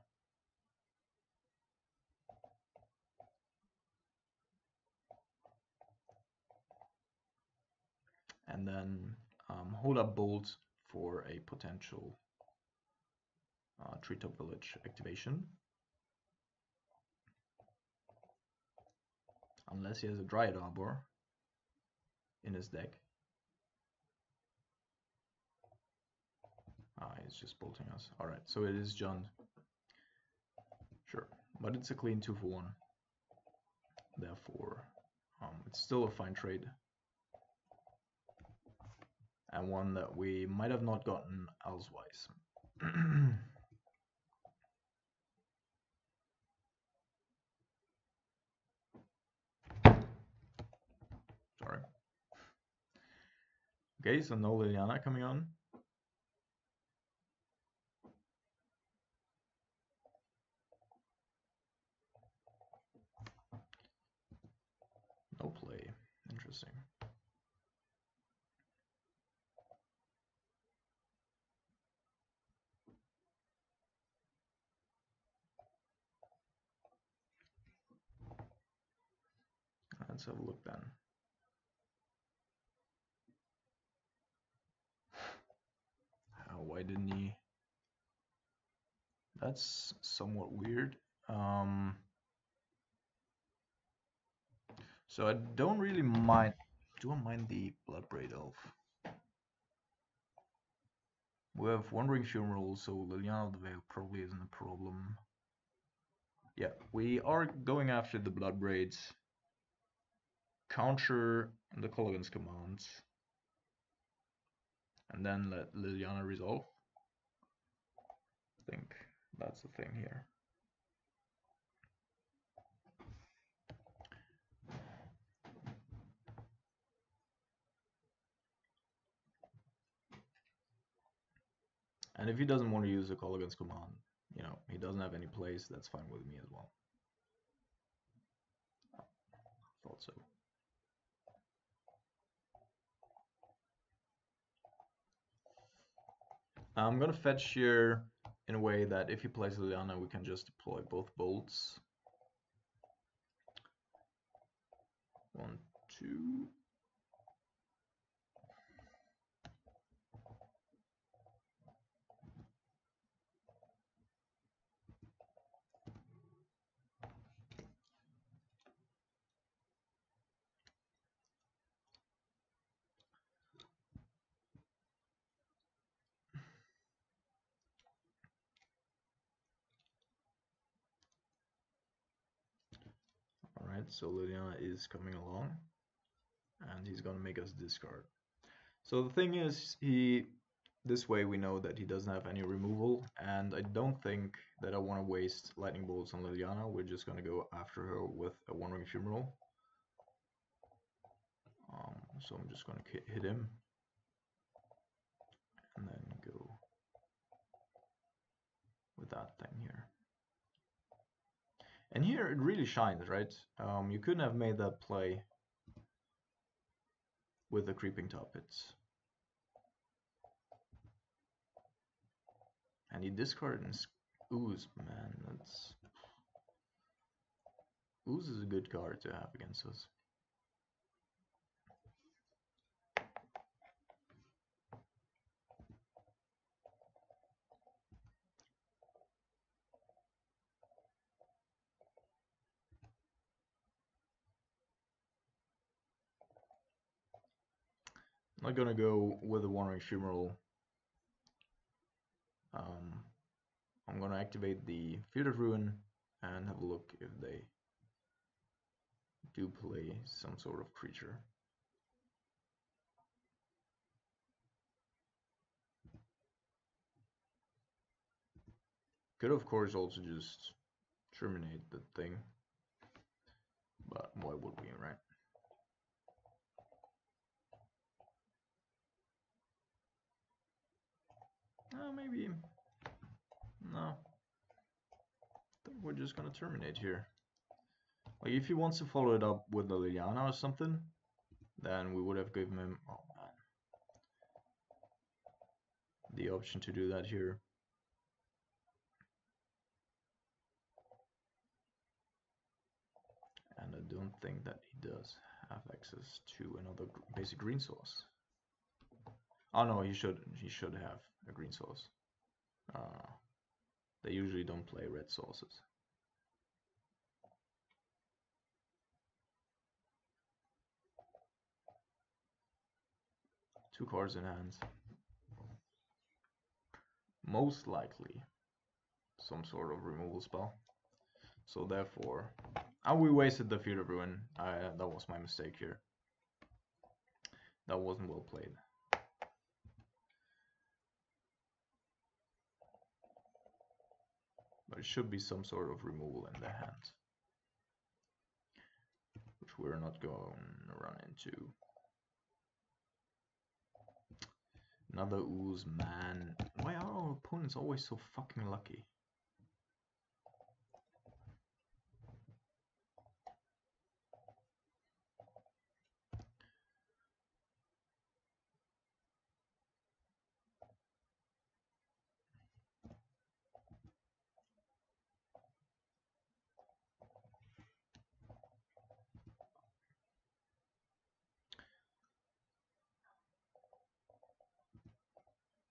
And then um, hold up Bolt for a potential uh, Treetop Village activation. Unless he has a Dryad Arbor in his deck. Ah, he's just bolting us. Alright, so it is Jund. Sure, but it's a clean two for one. Therefore, um, it's still a fine trade. And one that we might have not gotten elsewise. Sorry. Okay, so no Liliana coming on. No play. Interesting. Let's have a look then. Oh, why didn't he? That's somewhat weird. Um, so I don't really mind. Do I mind the Bloodbraid Elf? We have Wandering Funeral, so Liliana of the Veil probably isn't a problem. Yeah, we are going after the Bloodbraids. Counter the Kolaghan's Command, and then let Liliana resolve. I think that's the thing here. And if he doesn't want to use the Kolaghan's Command, you know, he doesn't have any plays, that's fine with me as well. I thought so. I'm going to fetch here in a way that if he plays Liliana, we can just deploy both bolts. One, two. So Liliana is coming along, and he's gonna make us discard. So the thing is, he this way we know that he doesn't have any removal, and I don't think that I want to waste lightning bolts on Liliana. We're just gonna go after her with a Wandering Fumeral. Um, so I'm just gonna hit him, and then go with that thing here. And here it really shines, right? Um, you couldn't have made that play with the creeping toppets. And he discarded an Ooze, man. That's Ooze is a good card to have against us. I'm gonna go with the Wandering Fumeral. Um, I'm gonna activate the Field of Ruin and have a look if they do play some sort of creature. Could of course also just terminate the thing, but why would we, right? Uh, maybe no. I think we're just gonna terminate here. Like if he wants to follow it up with the Liliana or something, then we would have given him oh man the option to do that here. And I don't think that he does have access to another basic green source. Oh no, he should he should have a green source. Uh, they usually don't play red sources. Two cards in hand. Most likely some sort of removal spell. So therefore, oh, we wasted the Field of Ruin. Uh, that was my mistake here. That wasn't well played. But it should be some sort of removal in the hand, which we're not going to run into. Another Ooze, man. Why are our opponents always so fucking lucky?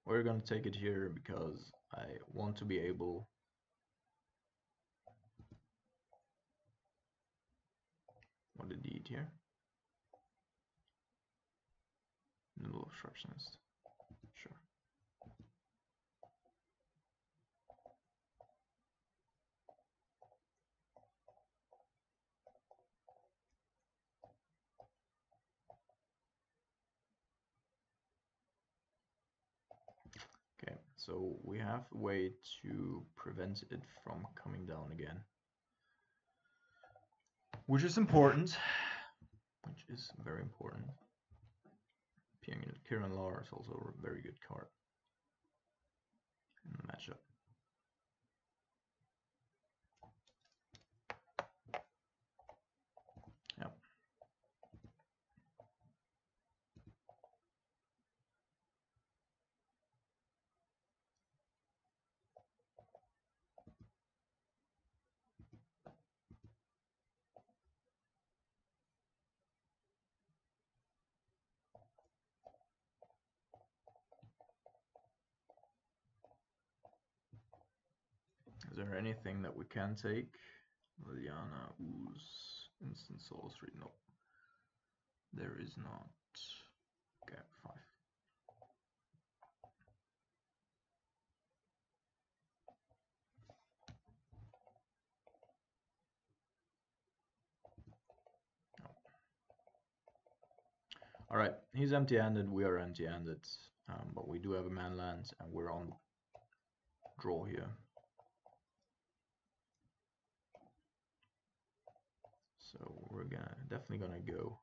We're gonna take it here because I want to be able what did he eat here? Noble Obstructionist. Sure. So we have a way to prevent it from coming down again, which is important, which is very important. Pia and Kiran Nalaar is also a very good card in the matchup. Is there anything that we can take? Liliana, Ooze, instant sorcery, no. There is not. Okay, five. Oh. All right, he's empty-handed, we are empty-handed, um, but we do have a man land and we're on draw here. So we're gonna definitely gonna go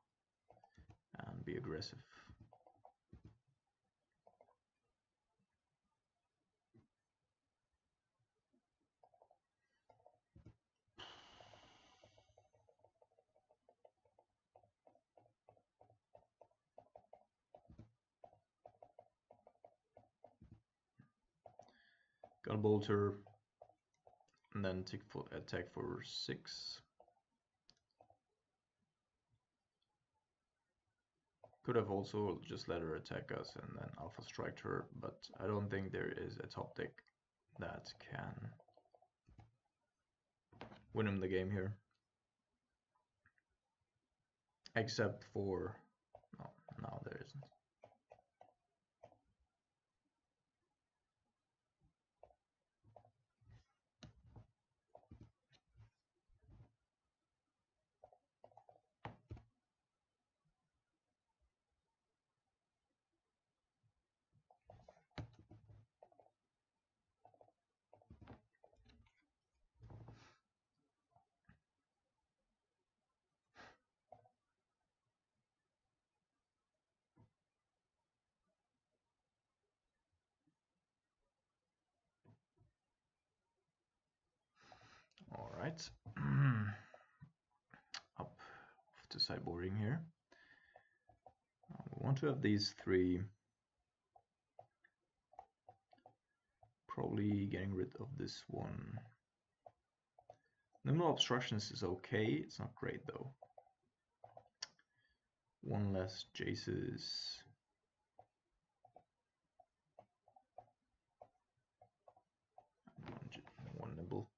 and be aggressive. Got a bolter and then tick for attack for six. Could have also just let her attack us and then alpha striked her, but I don't think there is a top deck that can win him the game here. Except for, no, no, there isn't. Alright, up to sideboarding here. Uh, we want to have these three. Probably getting rid of this one. Minimal obstructions is okay, it's not great though. One less Jace's. One, one nibble.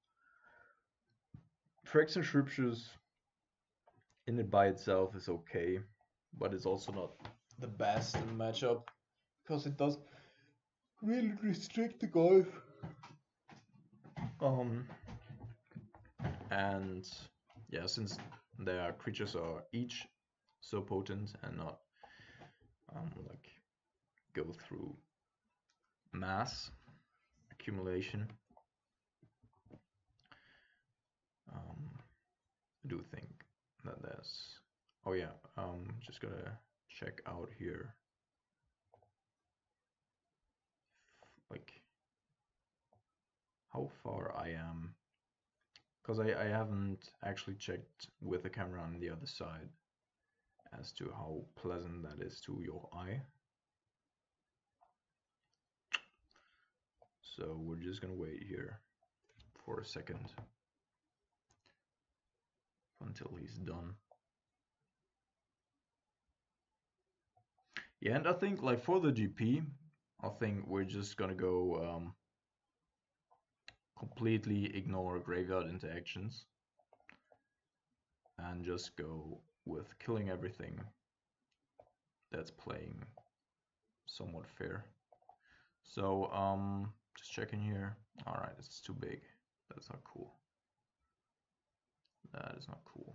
Phyrexian Scriptures in it by itself is okay, but it's also not the best in the matchup because it does really restrict the golf. Um, and yeah, since their creatures are each so potent and not um, like go through mass accumulation. Um, I do think that there's, oh yeah, um, just gotta check out here, like, how far I am, because I, I haven't actually checked with the camera on the other side as to how pleasant that is to your eye. So we're just gonna wait here for a second. Until he's done. Yeah, and I think like for the G P, I think we're just gonna go um, completely ignore graveyard interactions and just go with killing everything that's playing somewhat fair. So um, just checking here. All right, it's too big. That's not cool. That is not cool.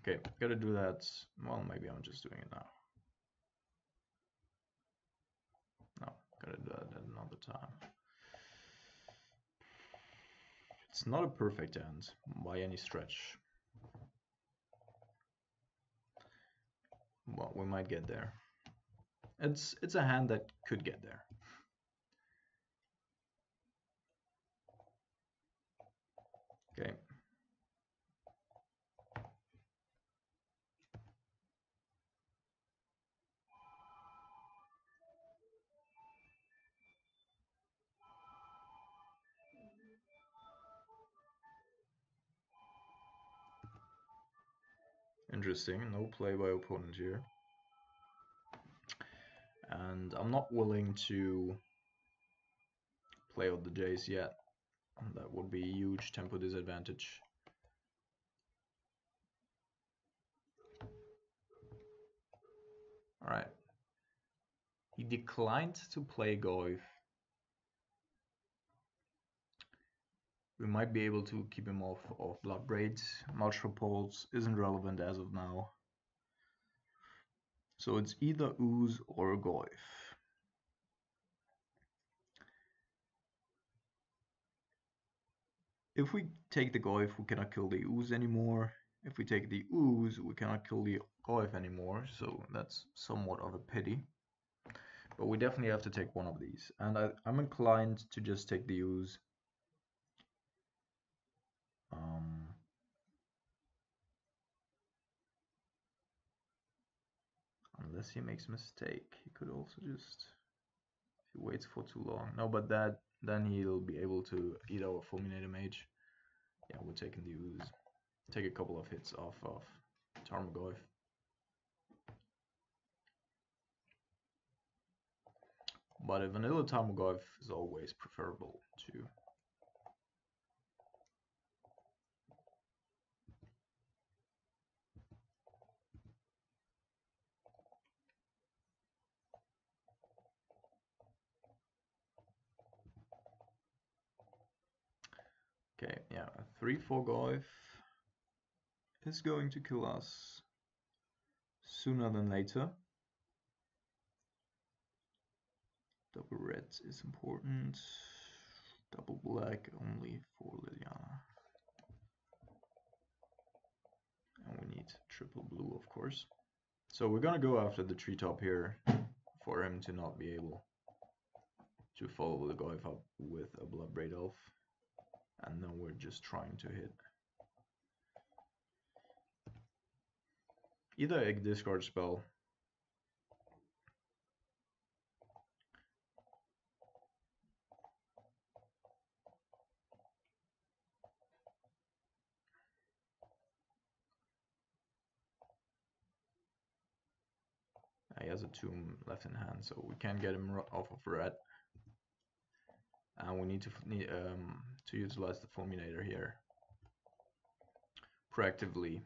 Okay, gotta do that. Well, maybe I'm just doing it now. No, gotta do that at another time. It's not a perfect end by any stretch. Well, we might get there. It's it's a hand that could get there. Okay. Interesting, no play by opponent here. And I'm not willing to play out the Jace yet. That would be a huge tempo disadvantage. Alright. He declined to play Goyf. We might be able to keep him off of Bloodbraid. March for Pulse isn't relevant as of now. So it's either Ooze or Goyf. If we take the Goyf, we cannot kill the Ooze anymore. If we take the Ooze, we cannot kill the Goyf anymore, so that's somewhat of a pity. But we definitely have to take one of these, and I, I'm inclined to just take the Ooze. Um, unless he makes a mistake, he could also just... If he waits for too long. No, but that... Then he'll be able to eat our Fulminator Mage. Yeah, we're taking the Ooze. Take a couple of hits off of Tarmogoyf. But a vanilla Tarmogoyf is always preferable to. Okay, yeah, a three four Goyf is going to kill us sooner than later. Double red is important. Double black only for Liliana. And we need triple blue, of course. So we're gonna go after the treetop here for him to not be able to follow the Goyf up with a Bloodbraid Elf. And then we're just trying to hit. Either a discard spell. He has a tomb left in hand, so we can't get him off of red. And we need to need, um, to utilize the Fulminator here proactively,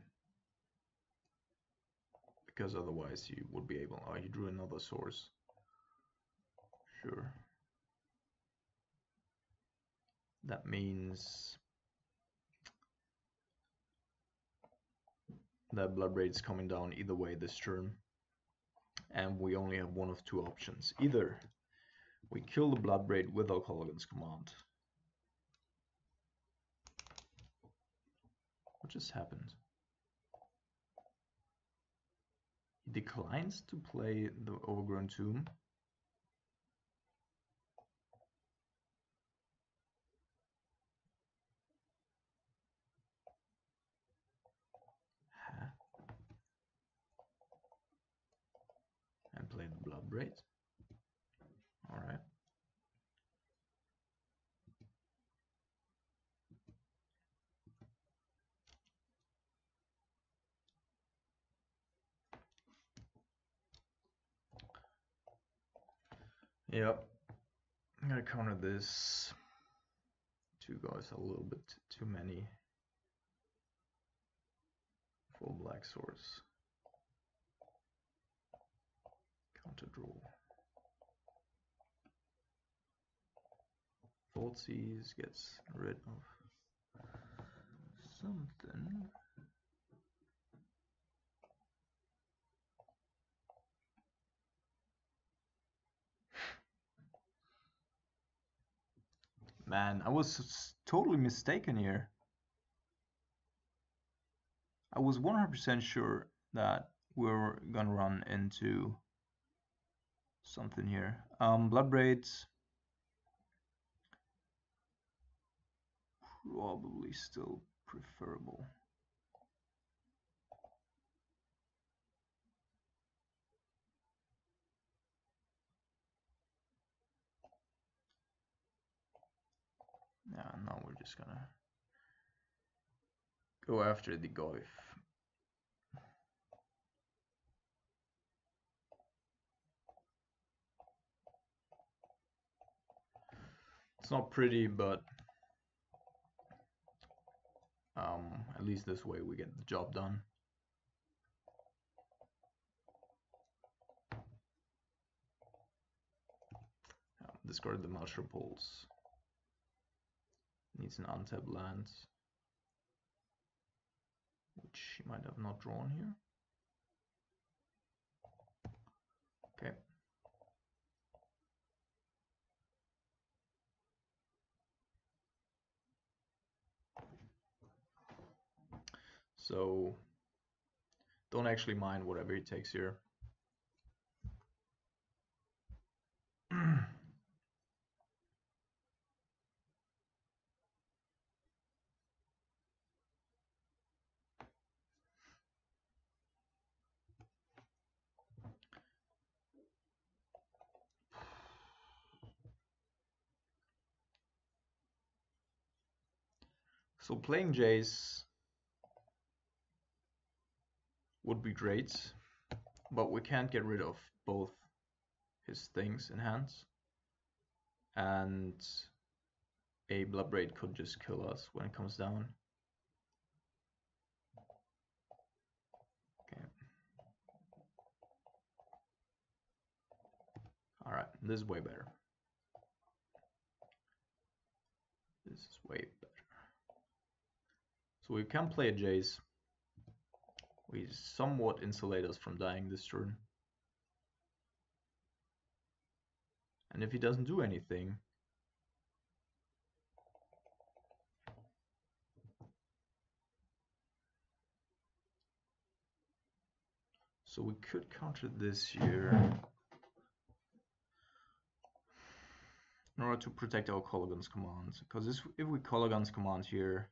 because otherwise you would be able. Oh, you drew another source. Sure. That means that Bloodbraid is coming down either way this turn, and we only have one of two options. Either we kill the Bloodbraid with our Kolaghan's Command. What just happened? He declines to play the Overgrown Tomb. Huh. And play the Bloodbraid. All right. Yep. I'm gonna counter this. Two guys a little bit too many. Full black source. Counter draw. Seas gets rid of something. Man, I was totally mistaken here. I was one hundred percent sure that we were gonna run into something here. Um, Bloodbraid. Probably still preferable. Yeah, now we're just gonna go after the Goyf. It's not pretty, but um, at least this way we get the job done. Oh, discard the Master Pulse. Needs an untapped land, which she might have not drawn here. Okay. So don't actually mind whatever he takes here. So playing Jace would be great, but we can't get rid of both his things in hands, and a Bloodbraid could just kill us when it comes down. Okay. All right, this is way better. This is way better. So we can play a Jace. We somewhat insulate us from dying this turn. And if he doesn't do anything, so we could counter this here in order to protect our Kolaghan's Command. Because if we Kolaghan's Command here,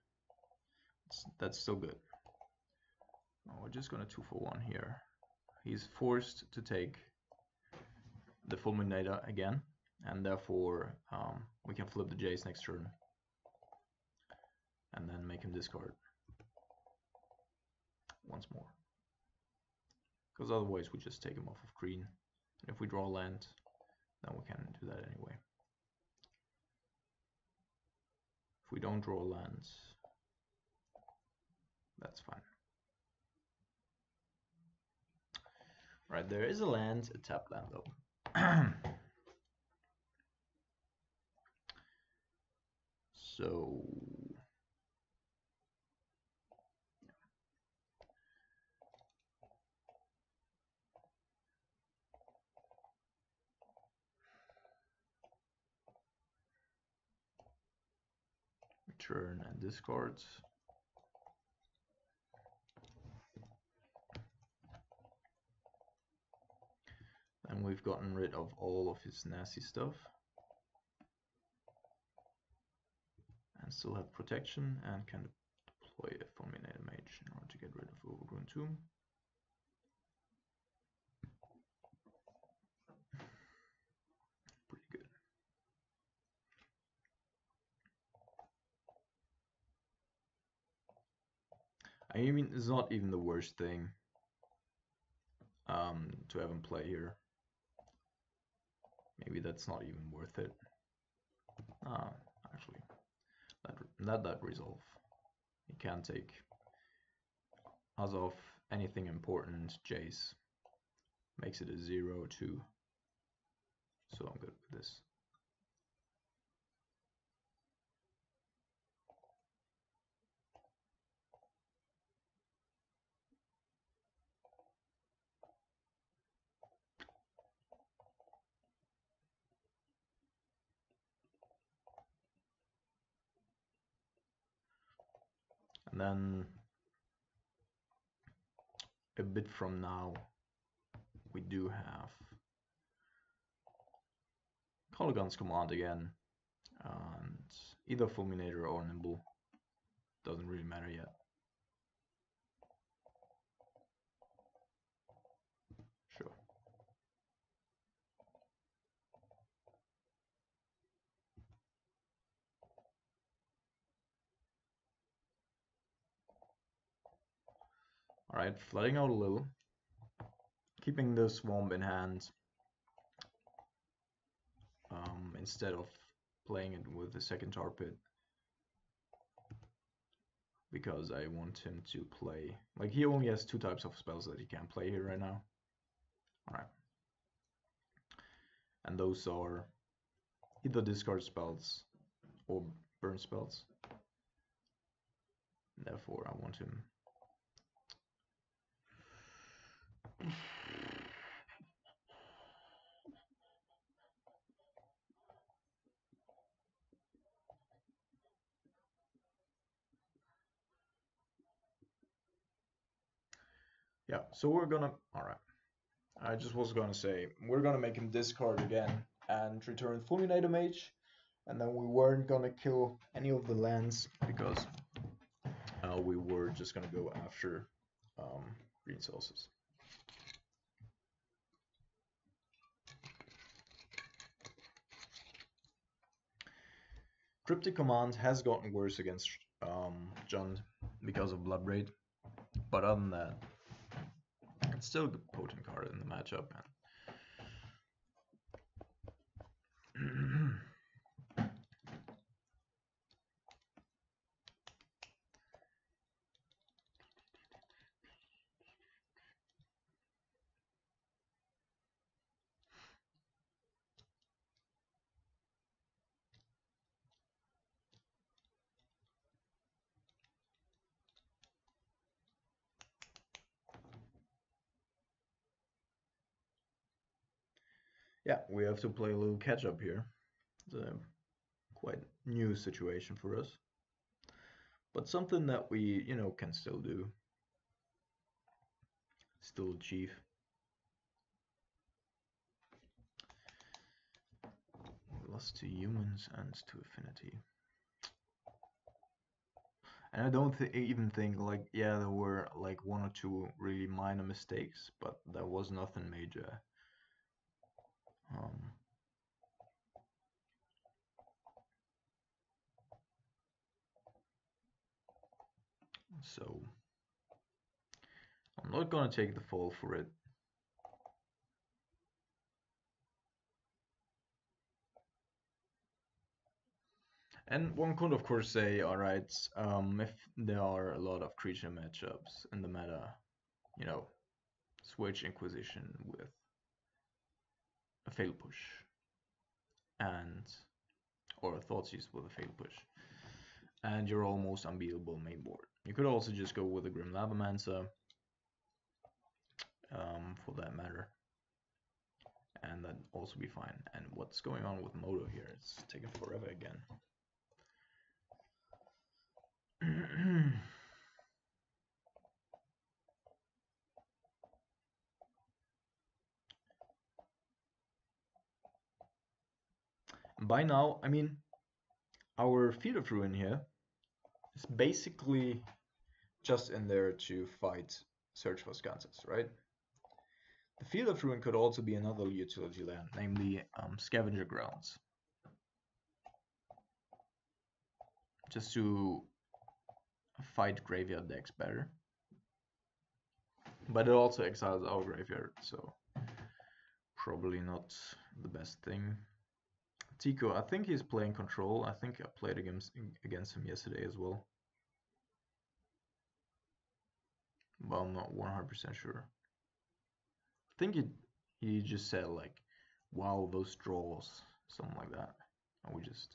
it's, that's still good. Oh, we're just gonna two for one here. He's forced to take the Fulminator again, and therefore um, we can flip the Jace next turn and then make him discard once more, because otherwise we just take him off of green, and if we draw land then we can do that anyway. If we don't draw land, that's fine. Right, there is a land, a tap land though. So return and discard. And we've gotten rid of all of his nasty stuff. And still have protection and can deploy a Fulminator Mage in order to get rid of Overgrown Tomb. Pretty good. I mean, it's not even the worst thing um, to have him play here. Maybe that's not even worth it. Ah, actually, let that, that resolve. He can take as of anything important. Jace makes it a zero two. So I'm good with this. And then a bit from now we do have Kolaghan's Command again, and either Fulminator or Nimble, doesn't really matter yet. Sure. Alright, flooding out a little, keeping the swamp in hand um, instead of playing it with the second Tar Pit, because I want him to play, like, he only has two types of spells that he can play here right now. Alright. And those are either discard spells or burn spells. Therefore, I want him. Yeah, so we're gonna, alright, I just was gonna say, we're gonna make him discard again and return Fulminator Mage, and then we weren't gonna kill any of the lands because uh, we were just gonna go after um, green sources. Cryptic Command has gotten worse against um, Jund because of Bloodbraid, but other than that, it's still a potent card in the matchup, man. Yeah, we have to play a little catch-up here. It's a quite new situation for us, but something that we, you know, can still do, still achieve. Lost to humans and to affinity. And I don't th even think, like, yeah, there were like one or two really minor mistakes, but there was nothing major. Um, so I'm not gonna take the fall for it. And one could of course say, alright, um, if there are a lot of creature matchups in the meta, you know, switch Inquisition with a fail push, and or Thoughtseize with a fail push, and you're almost unbeatable mainboard. You could also just go with a Grim Lavamancer, um, for that matter, and that'd also be fine. And what's going on with Moto here? It's taking forever again. By now, I mean, our Feet of Ruin here is basically just in there to fight Search for Sconces, right? The Feet of Ruin could also be another utility land, namely um, Scavenger Grounds. Just to fight graveyard decks better. But it also exiles our graveyard, so probably not the best thing. Tico, I think he's playing control. I think I played against against him yesterday as well, but I'm not one hundred percent sure. I think he he just said like, "Wow, those draws," something like that, and we just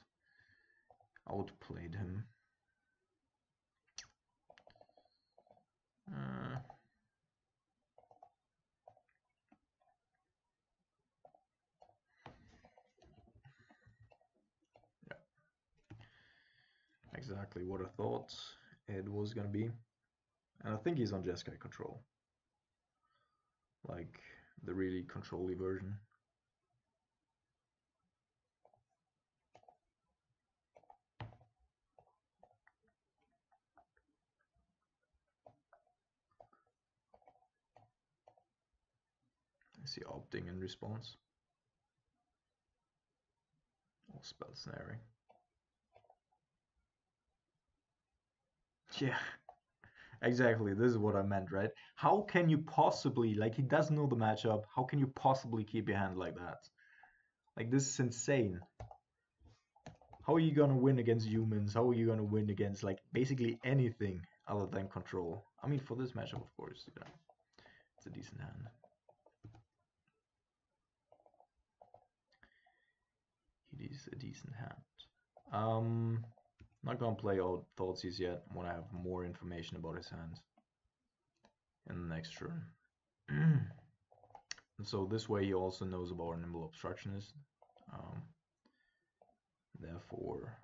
outplayed him. Uh, Exactly what I thought it was gonna be. And I think he's on Jeskai control, like the really control-y version. Is he opting in response or spell snaring? Yeah, exactly. This is what I meant, right? How can you possibly, like, he doesn't know the matchup. How can you possibly keep your hand like that? Like, this is insane. How are you going to win against humans? How are you going to win against, like, basically anything other than control? I mean, for this matchup, of course, you know, it's a decent hand. It is a decent hand. Um, not going to play all Thoughtseize yet. I want to have more information about his hand in the next turn. So this way he also knows about Nimble Obstructionist. Um, therefore,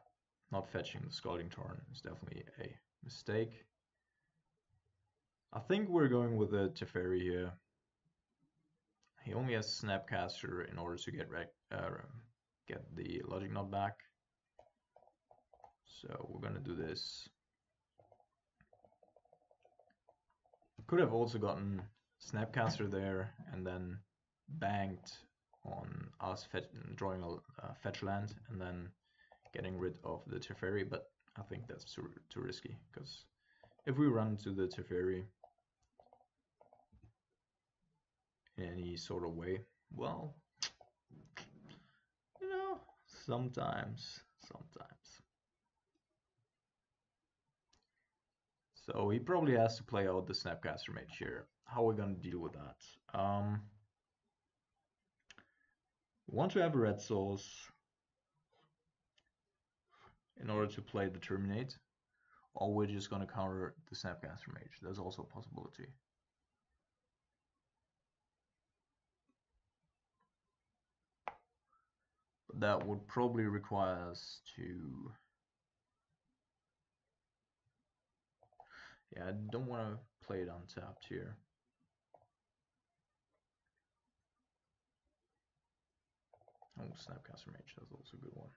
not fetching the Scalding Tarn is definitely a mistake. I think we're going with the Teferi here. He only has Snapcaster in order to get rec uh, get the Logic Knot back. So we're gonna do this. Could have also gotten Snapcaster there and then banked on us fetch, drawing a uh, fetch land and then getting rid of the Teferi, but I think that's too, too risky, because if we run into the Teferi in any sort of way, well, you know, sometimes, sometimes. So he probably has to play out the Snapcaster Mage here. How are we going to deal with that? Um, we want to have a red source in order to play the Terminate, or we're just going to counter the Snapcaster Mage. That's also a possibility. But that would probably require us to... Yeah, I don't want to play it untapped here. Oh, Snapcaster Mage, that's also a good one.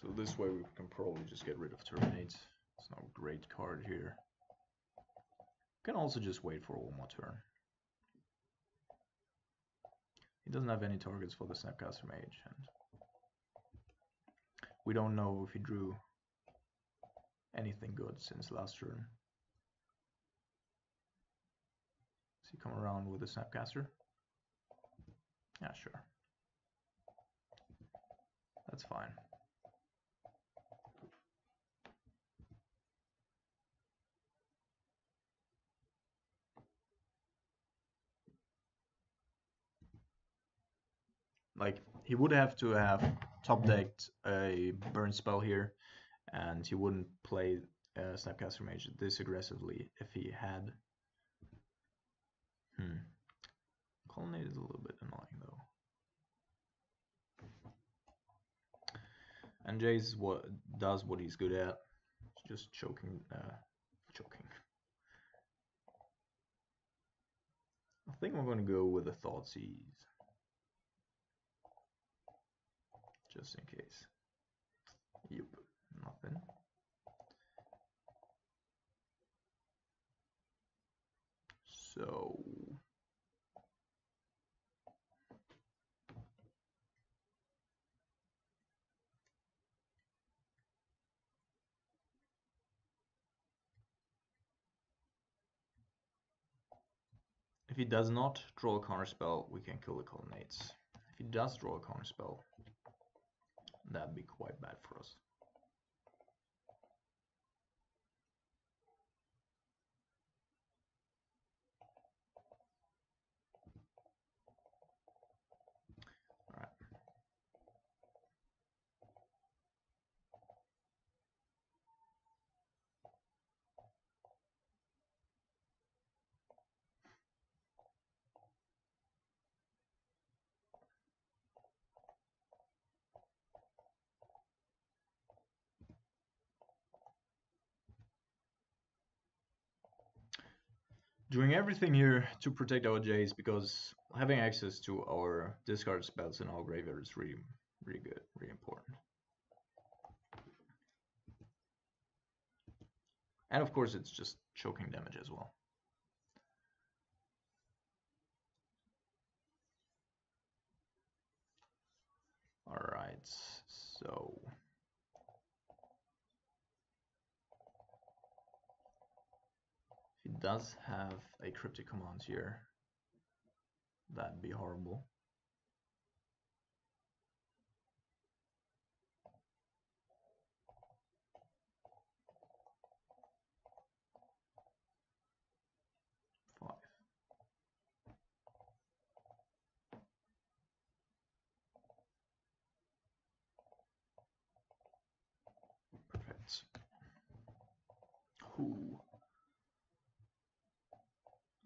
So this way we can probably just get rid of Terminate. It's not a great card here. Can also just wait for one more turn. He doesn't have any targets for the Snapcaster Mage, and we don't know if he drew anything good since last turn. Does he come around with a Snapcaster? Yeah, sure. That's fine. Like, he would have to have top decked a burn spell here, and he wouldn't play uh, Snapcaster Mage this aggressively if he had. Hmm. Colonnade is a little bit annoying though. And Jace what does what he's good at, just choking, uh, choking. I think we're gonna go with the Thoughtseize. Just in case. Yep, nothing. So if he does not draw a counter spell, we can kill the Colonnades. If he does draw a counter spell, that'd be quite bad for us. All right. Doing everything here to protect our Jace, because having access to our discard spells in our graveyard is really, really good, really important. And of course, it's just choking damage as well. All right, so. Does have a Cryptic Command here. That'd be horrible. Ooh.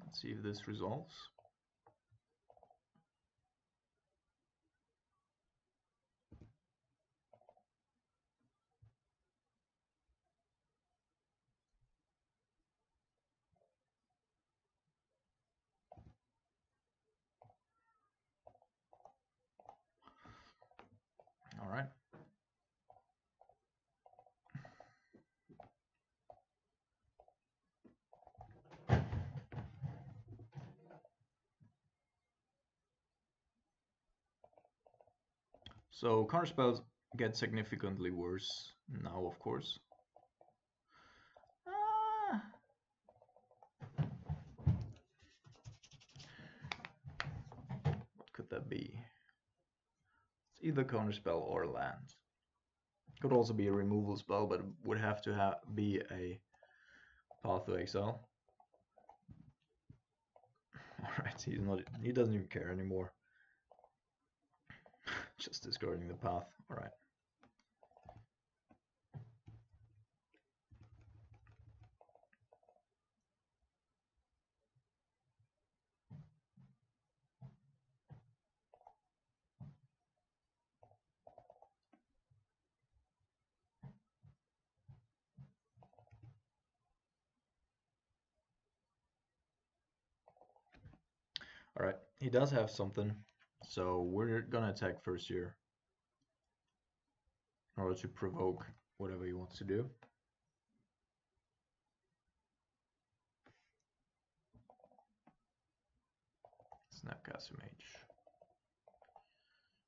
Let's see if this resolves. All right. So counter spells get significantly worse now, of course. Ah. What could that be? It's either counter spell or land. Could also be a removal spell, but it would have to ha be a Path to Exile. Alright, he's not he doesn't even care anymore. Just discarding the path. All right. All right. He does have something. So we're gonna attack first here in order to provoke whatever he wants to do. Snapcaster Mage.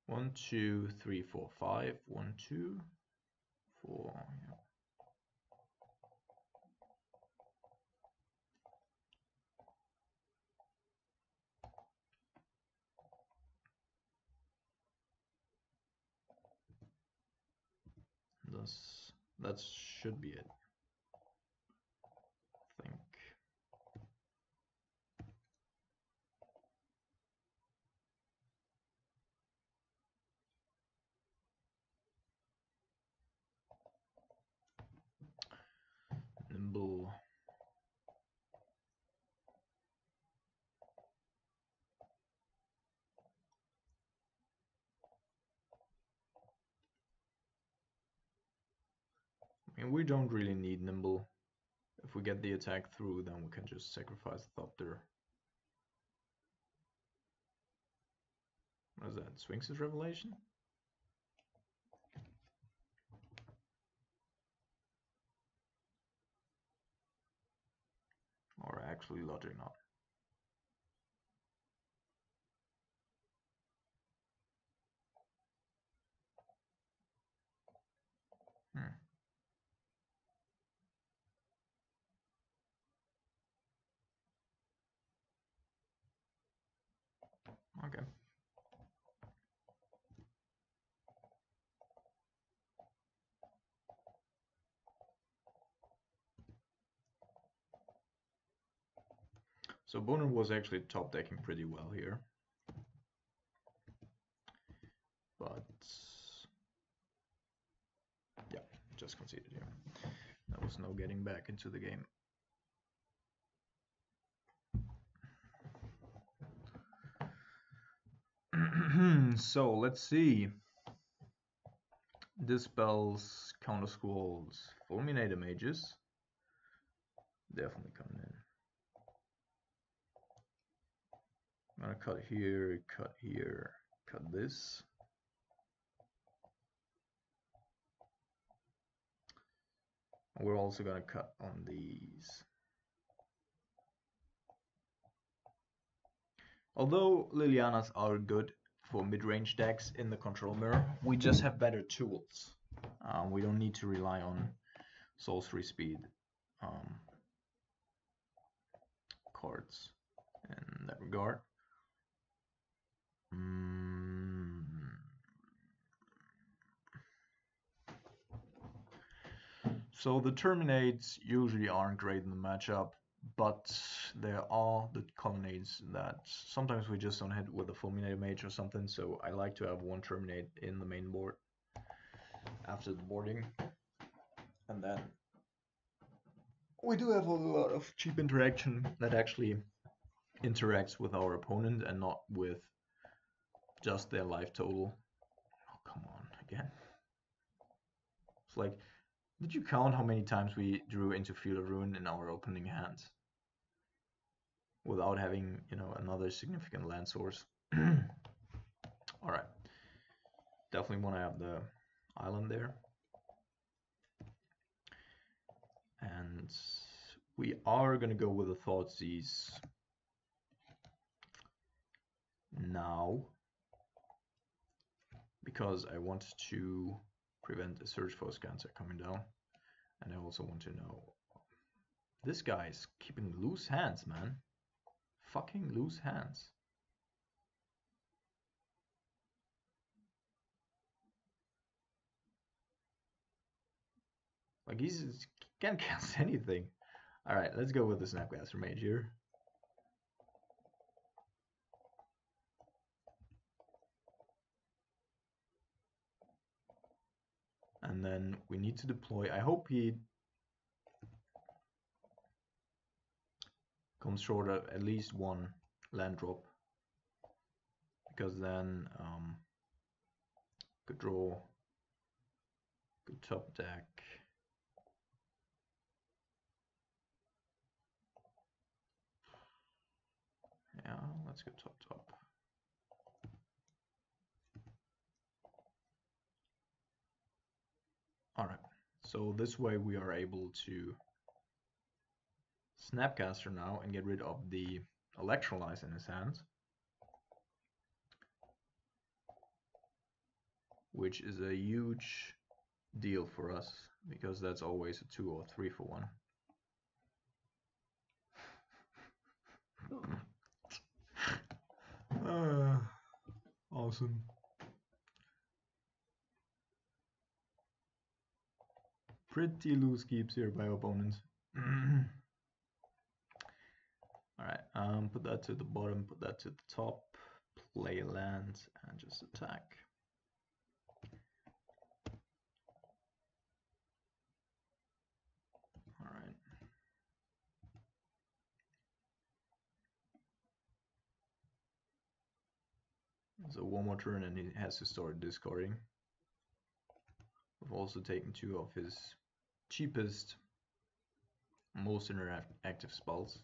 One, two, three, four, five. One, two, four. Yeah. That's, that should be it, I think. Nimble. And we don't really need Nimble. If we get the attack through, then we can just sacrifice the Thopter. What is that? Swings his Revelation? Or actually Logic Knot. Hmm. Okay. So Boner was actually top decking pretty well here. But yeah, just conceded here. Yeah. There was no getting back into the game. So let's see. Dispels, counter scrolls, Fulminator Mages. Definitely coming in. I'm gonna cut here, cut here, cut this. We're also gonna cut on these. Although Lilianas are good for mid-range decks in the control mirror, we just have better tools. Um, we don't need to rely on sorcery speed um, cards in that regard. Mm. So the Terminates usually aren't great in the matchup, but there are the Colonnades that sometimes we just don't hit with a Fulminator Mage or something, so I like to have one Terminate in the main board after the boarding. And then we do have a lot of cheap interaction that actually interacts with our opponent and not with just their life total. Oh, come on, again. It's like, did you count how many times we drew into Field of Ruin in our opening hand without having, you know, another significant land source? Alright. Definitely want to have the island there. And we are going to go with the Thoughtseize now, because I want to prevent a Search for Scancer coming down, and I also want to know, this guy is keeping loose hands, man. Fucking loose hands. Like, he's, he can't cast anything. Alright, let's go with the Snapcaster Mage here. And then we need to deploy. I hope he comes short of at least one land drop, because then um, good draw, good top deck. Yeah, let's go top top. Alright, so this way we are able to Snapcaster now and get rid of the Electrolyze in his hands, which is a huge deal for us, because that's always a two or three for one. Uh, awesome. Pretty loose keeps here by opponents. Alright, um, put that to the bottom, put that to the top, play land, and just attack. Alright. So one more turn and he has to start discarding. I've also taken two of his cheapest, most interactive spells.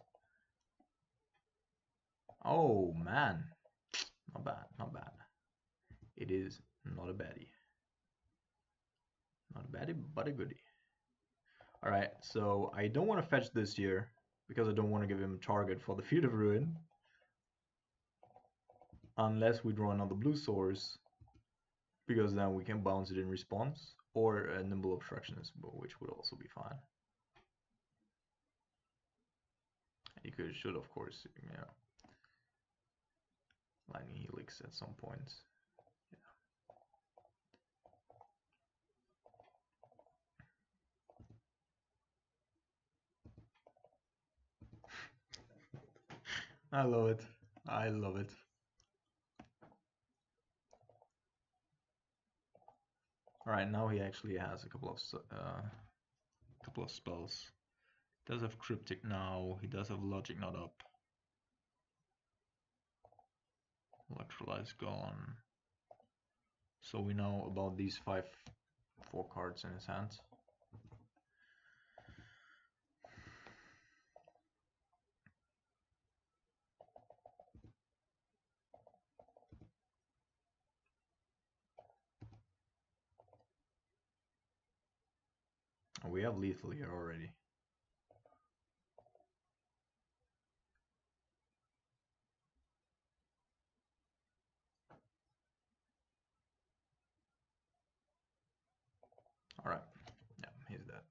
Oh man, not bad, not bad. It is not a baddie. Not a baddie, but a goodie. Alright, so I don't want to fetch this here, because I don't want to give him a target for the Field of Ruin. Unless we draw another blue source, because then we can bounce it in response, or a Nimble Obstructionist, which would also be fine. You could, should of course, you know, Lightning Helix at some point. Yeah. I love it. I love it. Alright, now he actually has a couple of uh, couple of spells. He does have Cryptic now, he does have Logic Knot up. Electrolyze gone. So we know about these five, four cards in his hand. We have lethal here already. All right, yeah, here's that.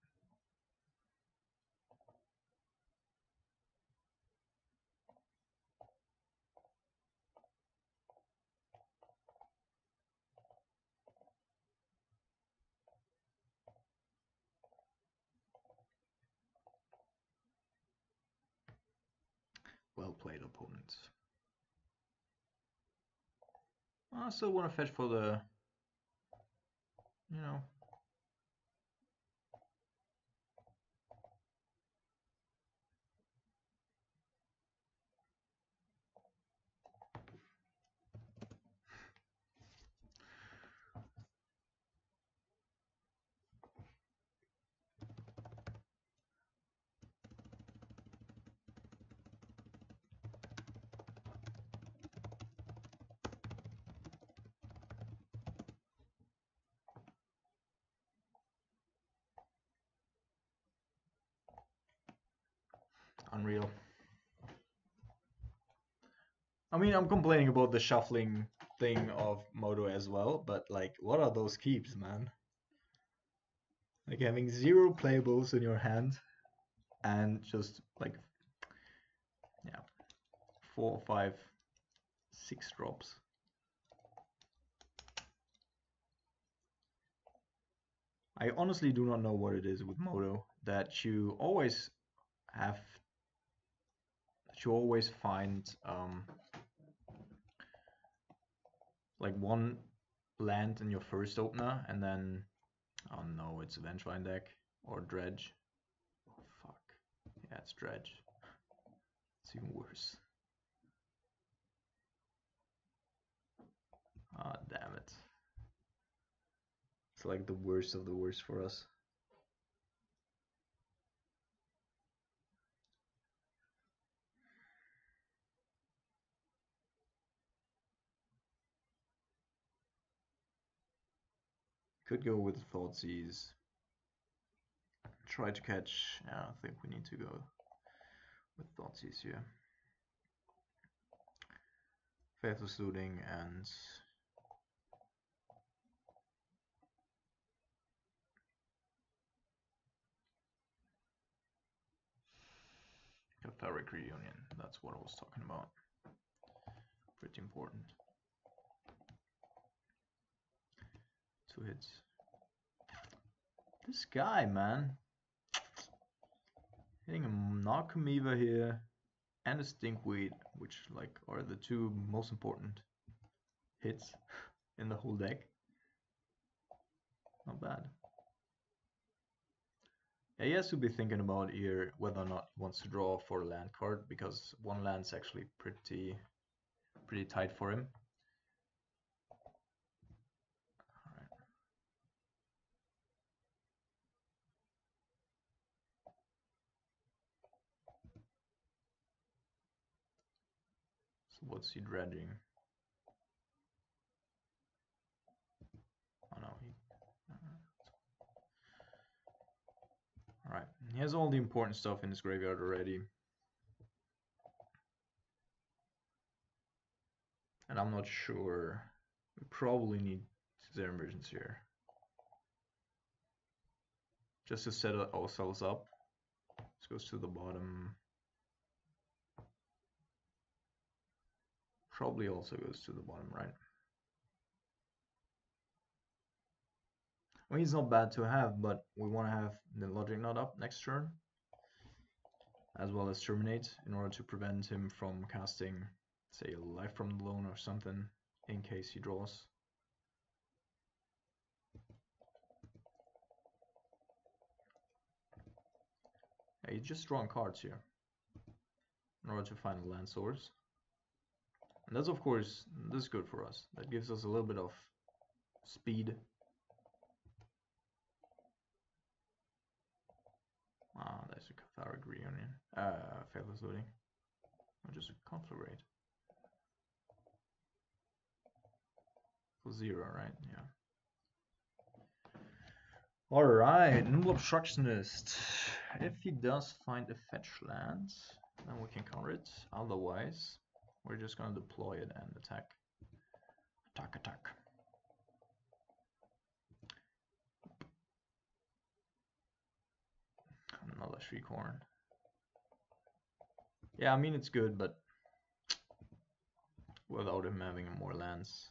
Well played, opponents. I still want to fetch for the, you know. Unreal. I mean, I'm complaining about the shuffling thing of Modo as well, but like, what are those keeps, man? Like having zero playables in your hand and just like, yeah, four, five, six drops. I honestly do not know what it is with Modo that you always have. You always find um, like one land in your first opener, and then oh no, it's Vengevine deck or Dredge. Oh, fuck, yeah, it's Dredge. It's even worse. Ah, oh, damn it! It's like the worst of the worst for us. Could go with Thoughtseize. Try to catch. Yeah, I think we need to go with Thoughtseize here. Faithless Looting and Catharic Reunion. That's what I was talking about. Pretty important. Two hits. This guy, man, hitting a Narcomoeba here and a Stinkweed, which like are the two most important hits in the whole deck. Not bad. Yeah, he has to be thinking about here whether or not he wants to draw for a land card, because one land's actually pretty pretty tight for him. What's he dredging? Oh no, he... Alright, he has all the important stuff in his graveyard already. And I'm not sure... We probably need their emergence here. Just to set ourselves up. This goes to the bottom. Probably also goes to the bottom, right? Well, he's not bad to have, but we want to have the Logic Knot up next turn, as well as Terminate, in order to prevent him from casting, say, Life from the Loan or something, in case he draws. Yeah, he's just drawing cards here, in order to find a land source. And that's, of course, this is good for us. That gives us a little bit of speed. Ah, there's a Catharic Reunion. Uh, Faithless Looting. Or just a Conflagrate. For zero, right? Yeah. Alright, Nimble Obstructionist. If he does find a fetch land, then we can counter it. Otherwise... we're just going to deploy it and attack. Attack, attack. Another Shriekthorn. Yeah, I mean, it's good, but without him having more lands.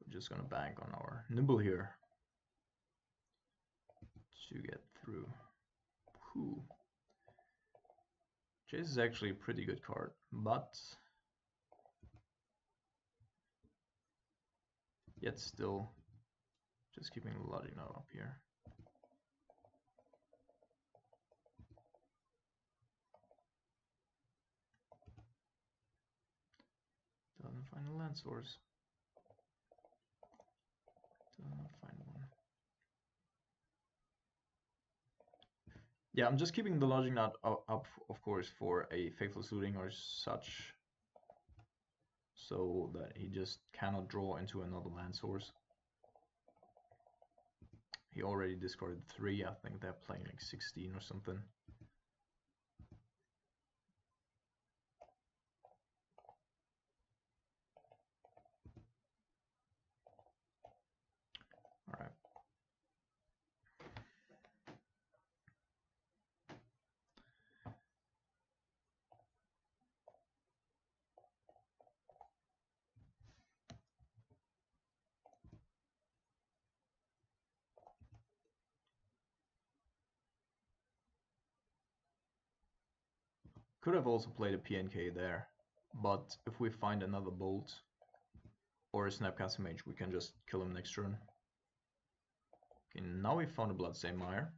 We're just going to bank on our Nimble here to get through. Cool. Jace is actually a pretty good card, but yet still just keeping the Logic Knot up here. Doesn't find a land source. Doesn't find one. Yeah, I'm just keeping the Logic Knot up, of course, for a Faithful Suiting or such, so that he just cannot draw into another land source. He already discarded three, I think they're playing like sixteen or something. Could have also played a P N K there, but if we find another Bolt or a Snapcaster Mage, we can just kill him next turn. Okay, now we found a Bloodstained Mire,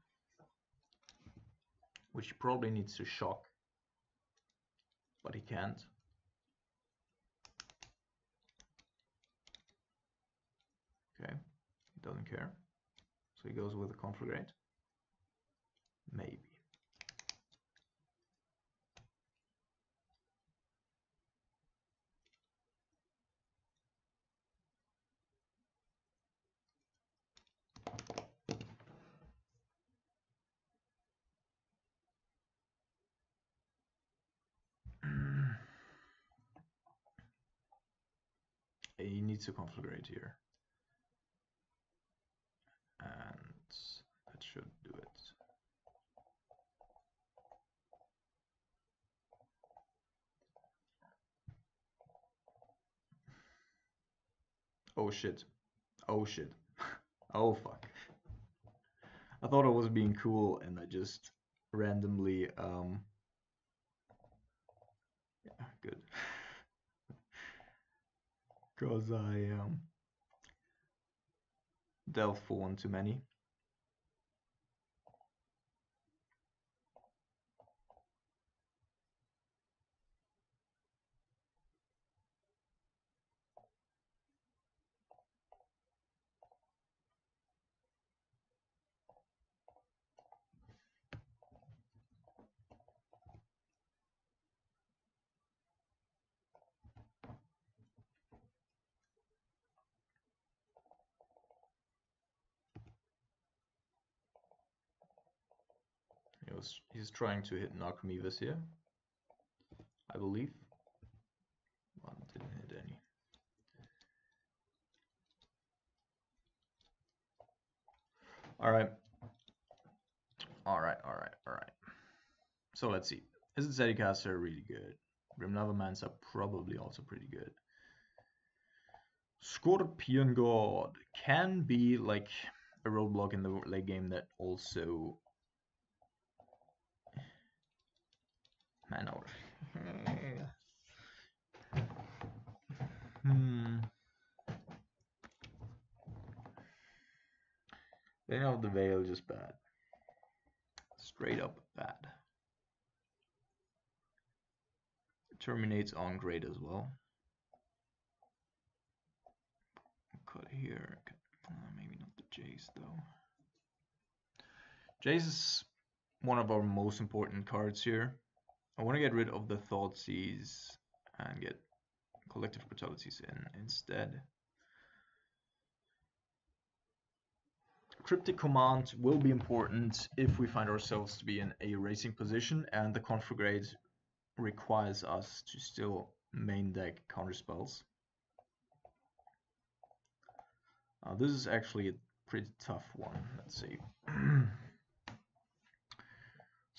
which probably needs to shock, but he can't. Okay, he doesn't care, so he goes with a Conflagrate, maybe. He needs to Conflagrate here, and that should do it. Oh shit, oh shit, oh fuck. I thought I was being cool and I just randomly, um, yeah, good. Because I um, delved for one too many. He's trying to hit Narcomevis here, I believe. One didn't hit any. Alright. Alright, alright, alright. So let's see. Is it Zedicaster? Really good. Grim Lavamancer probably also pretty good. Scorpion God can be like a roadblock in the late game that also. Man, or hmm. They know the Veil is just bad. Straight up bad. It terminates on grade as well. Cut here. Uh, maybe not the Jace though. Jace is one of our most important cards here. I want to get rid of the Thoughtseize and get Collective Brutalities in instead. Cryptic Command will be important if we find ourselves to be in a racing position, and the Conflagrate requires us to still main deck counter spells. Uh, this is actually a pretty tough one. Let's see.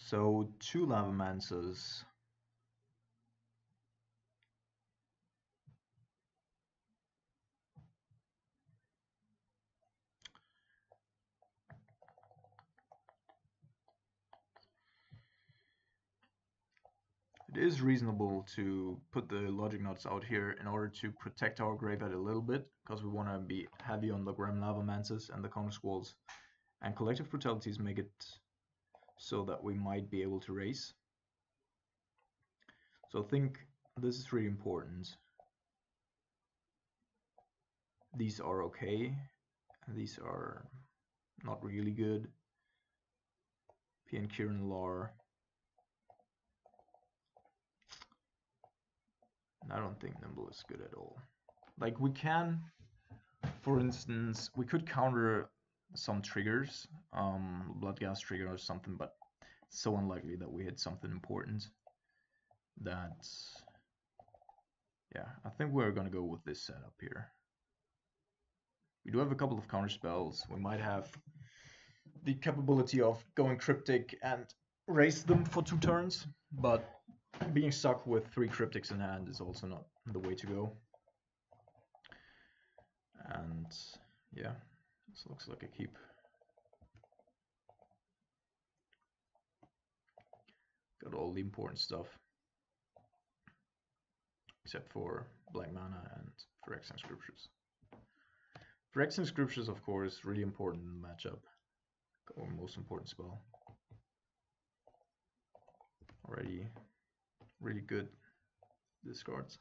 So, two Lavamancers. it is reasonable to put the Logic Knots out here in order to protect our graveyard a little bit, because we want to be heavy on the Grim Lavamancers and the Counter Squalls. And Collective Brutalities make it so that we might be able to race. So I think this is really important. These are okay. These are not really good. Pia and Kiran Nalaar. I don't think Nimble is good at all. Like, we can, for instance, we could counter some triggers, um, Bloodghast trigger or something, but it's so unlikely that we hit something important that, yeah, I think we're gonna go with this setup here. We do have a couple of counter spells. We might have the capability of going cryptic and raise them for two turns, but being stuck with three cryptics in hand is also not the way to go. And yeah, this looks like a keep. Got all the important stuff, except for black mana and Phyrexian Scriptures. Phyrexian Scriptures, of course, really important in the matchup, or most important spell. Already really good discards.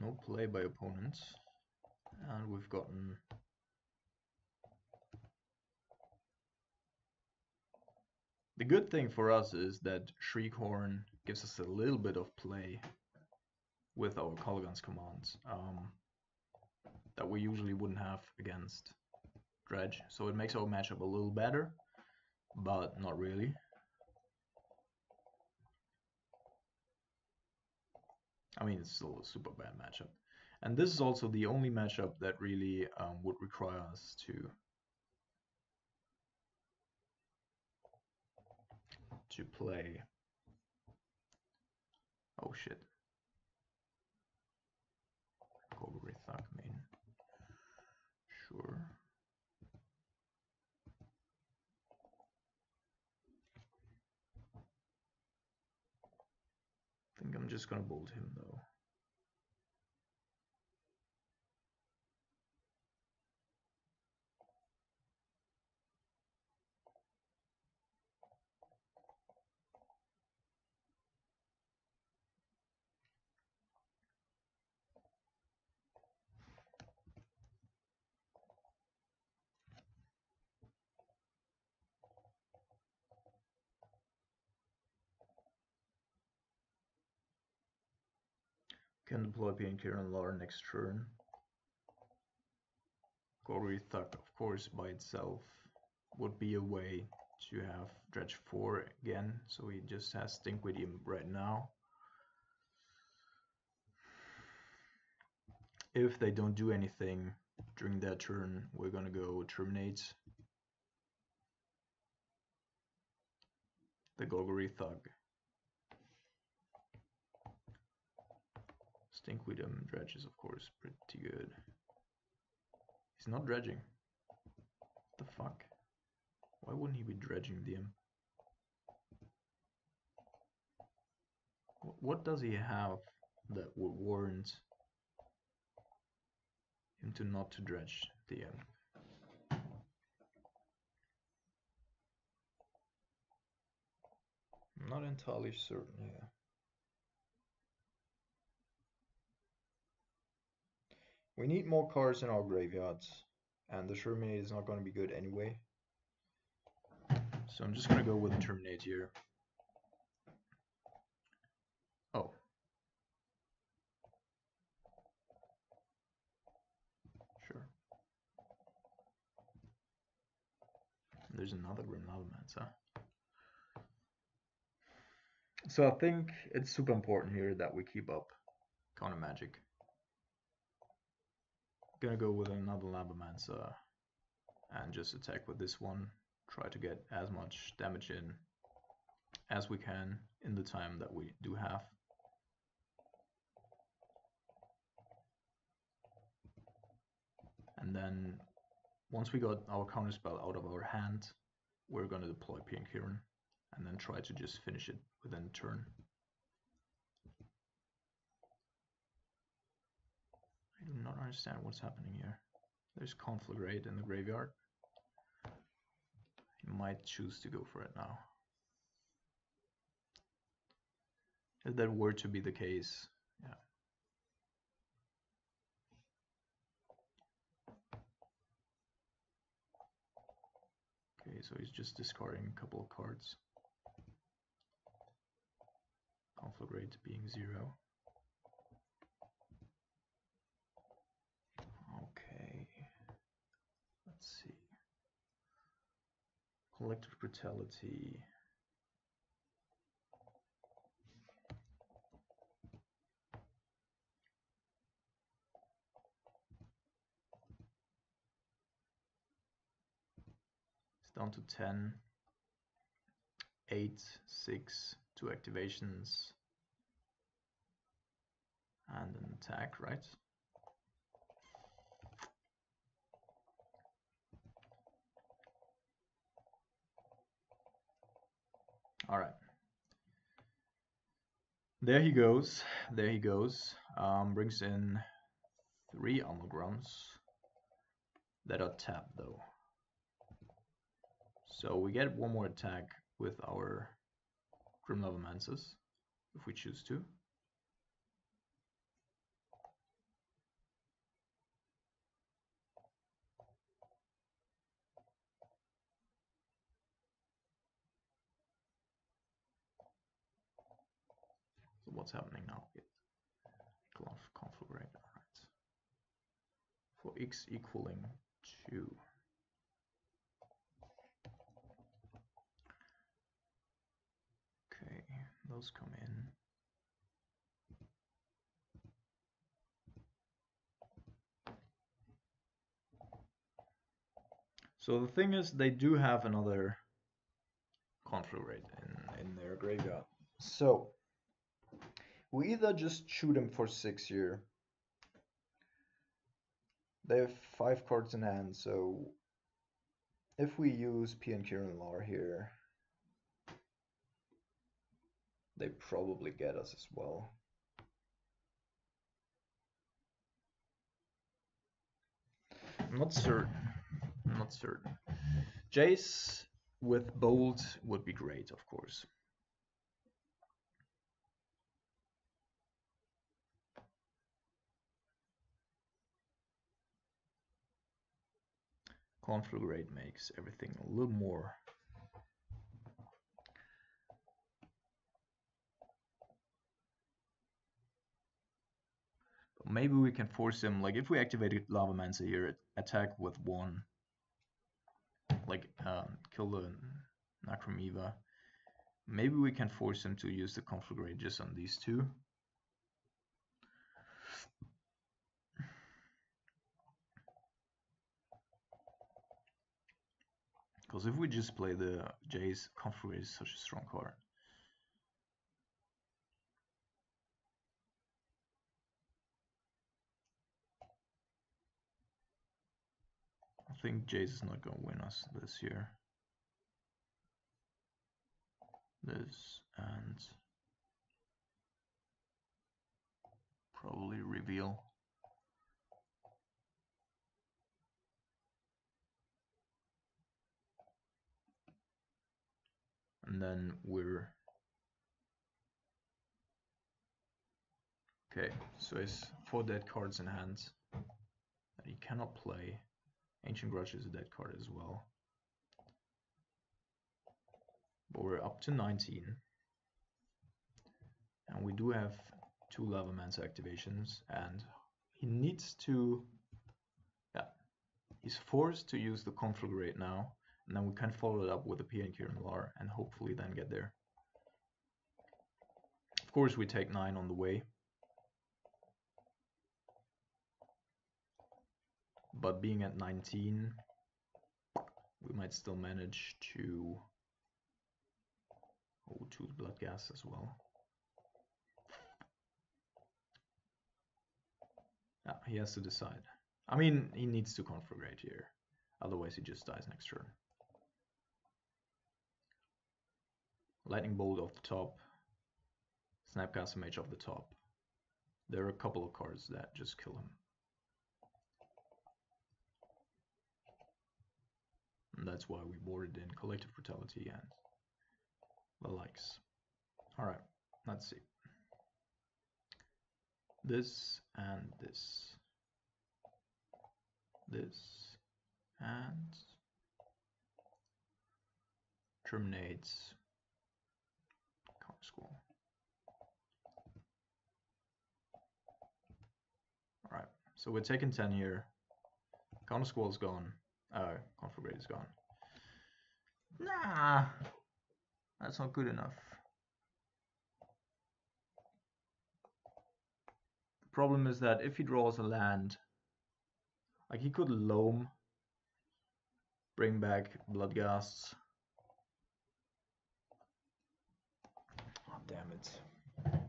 No play by opponents, and we've gotten the good thing for us is that Shriekhorn gives us a little bit of play with our Kolaghan's commands um, that we usually wouldn't have against Dredge, so it makes our matchup a little better, but not really. I mean, it's still a super bad matchup. And this is also the only matchup that really um, would require us to to play. Oh shit. Golgari Thug main. Sure. I think I'm just gonna bolt him though. Can deploy Pia and Kiran Nalaar next turn. Golgari Thug, of course, by itself would be a way to have Dredge four again, so he just has Stink with him right now. If they don't do anything during their turn, we're gonna go terminate the Golgari Thug. Stinkweedum Dredge is, of course, pretty good. He's not dredging. What the fuck? Why wouldn't he be dredging the imp? What does he have that would warrant him to not to dredge the imp? I'm not entirely certain here. We need more cards in our graveyards, and the Terminate is not going to be good anyway. So I'm just going to go with the Terminate here. Oh. Sure. There's another Grim Lavamancer. So I think it's super important here that we keep up Counter magic. Gonna go with another Lavamancer and just attack with this one. Try to get as much damage in as we can in the time that we do have. And then once we got our counter spell out of our hand, we're going to deploy Pia and Kiran and then try to just finish it within a turn. I do not understand what's happening here. There's Conflagrate in the graveyard. He might choose to go for it now. If that were to be the case, yeah. Okay, so he's just discarding a couple of cards. Conflagrate being zero. Okay, let's see. Collective Brutality. Down to ten, eight, six, two activations, and an attack, right? All right. There he goes. There he goes. Um, brings in three Amalgrams that are tapped, though. So we get one more attack with our Grim Lavamancers, if we choose to. So what's happening now? Get Conflagrate, alright. For x equaling two. Those come in. So the thing is, they do have another Conflagrate in, in their graveyard. So we either just shoot them for six here. They have five cards in hand, so if we use Pia and Kiran Nalaar here, they probably get us as well. I'm not certain. I'm not certain. Jace with Bolt would be great, of course. Conflagrate makes everything a little more. Maybe we can force him, like if we activated Lavamancer here, attack with one, like um, kill the Necromeva. Maybe we can force him to use the Conflagrate just on these two. Because if we just play the Jace, Conflagrate is such a strong card. I think Jace is not going to win us this year. This and probably reveal. And then we're... Okay, so it's four dead cards in hand that he cannot play. Ancient Grudge is a dead card as well. But we're up to nineteen. And we do have two Lavamancer activations, and he needs to... Yeah. He's forced to use the Conflagrate now, and then we can follow it up with the Pia and Kiran Nalaar and hopefully then get there. Of course we take nine on the way. but being at nineteen, we might still manage to hold two Bloodghast as well. Ah, he has to decide. I mean, he needs to Conflagrate here, otherwise he just dies next turn. Lightning Bolt off the top, Snapcaster Mage off the top. There are a couple of cards that just kill him. And that's why we boarded in Collective Brutality and the likes. Alright, let's see. This and this. This and terminates. School. All right, so we're taking ten here. Counter Squall is gone. Uh, Conflagrate is gone. Nah, that's not good enough. The problem is that if he draws a land, like he could loam, bring back Bloodghasts. Damn it.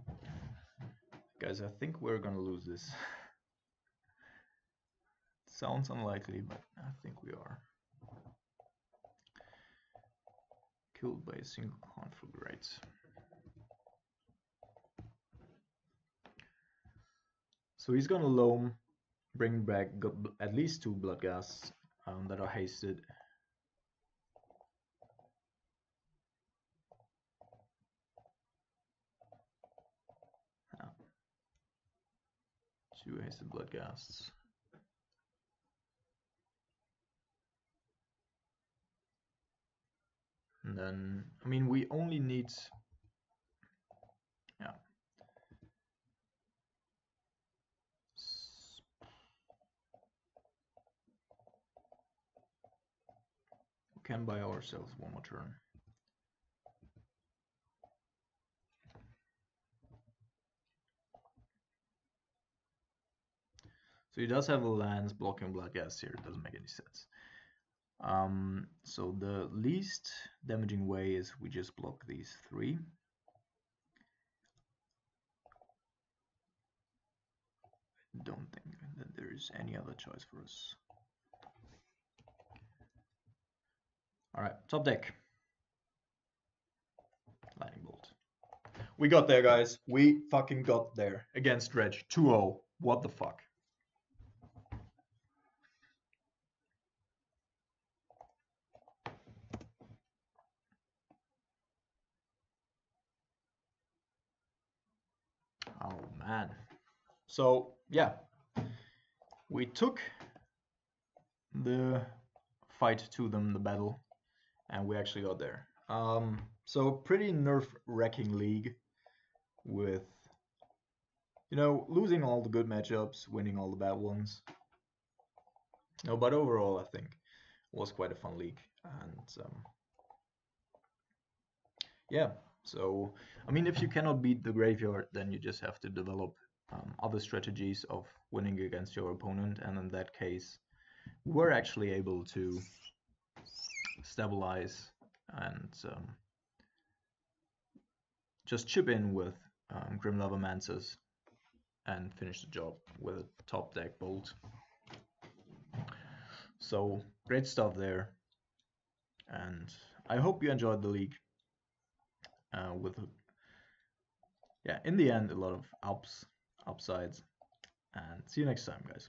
Guys, I think we're gonna lose this. Sounds unlikely, but I think we are. Killed by a single Conflagrate. So he's gonna loam, bring back at least two Bloodghasts um, that are hasted. Two hasted Bloodghasts. And then, I mean, we only need. Yeah. We can buy ourselves one more turn. So he does have a lands blocking Bloodghast here, it doesn't make any sense. Um, so the least damaging way is we just block these three. I don't think that there is any other choice for us. Alright, top deck. Lightning Bolt. We got there, guys. We fucking got there. Against Dredge. two oh. What the fuck? Man. So yeah, we took the fight to them, the battle, and we actually got there. Um, so pretty nerve-wracking league with, you know, losing all the good matchups, winning all the bad ones. No, but overall I think it was quite a fun league, and um, yeah. So, I mean, if you cannot beat the graveyard, then you just have to develop um, other strategies of winning against your opponent. And in that case, we were actually able to stabilize and um, just chip in with um, Grim Lavamancers and finish the job with a top deck bolt. So, great stuff there. And I hope you enjoyed the league. Uh, with yeah, in the end, a lot of ups, upsides, and see you next time, guys.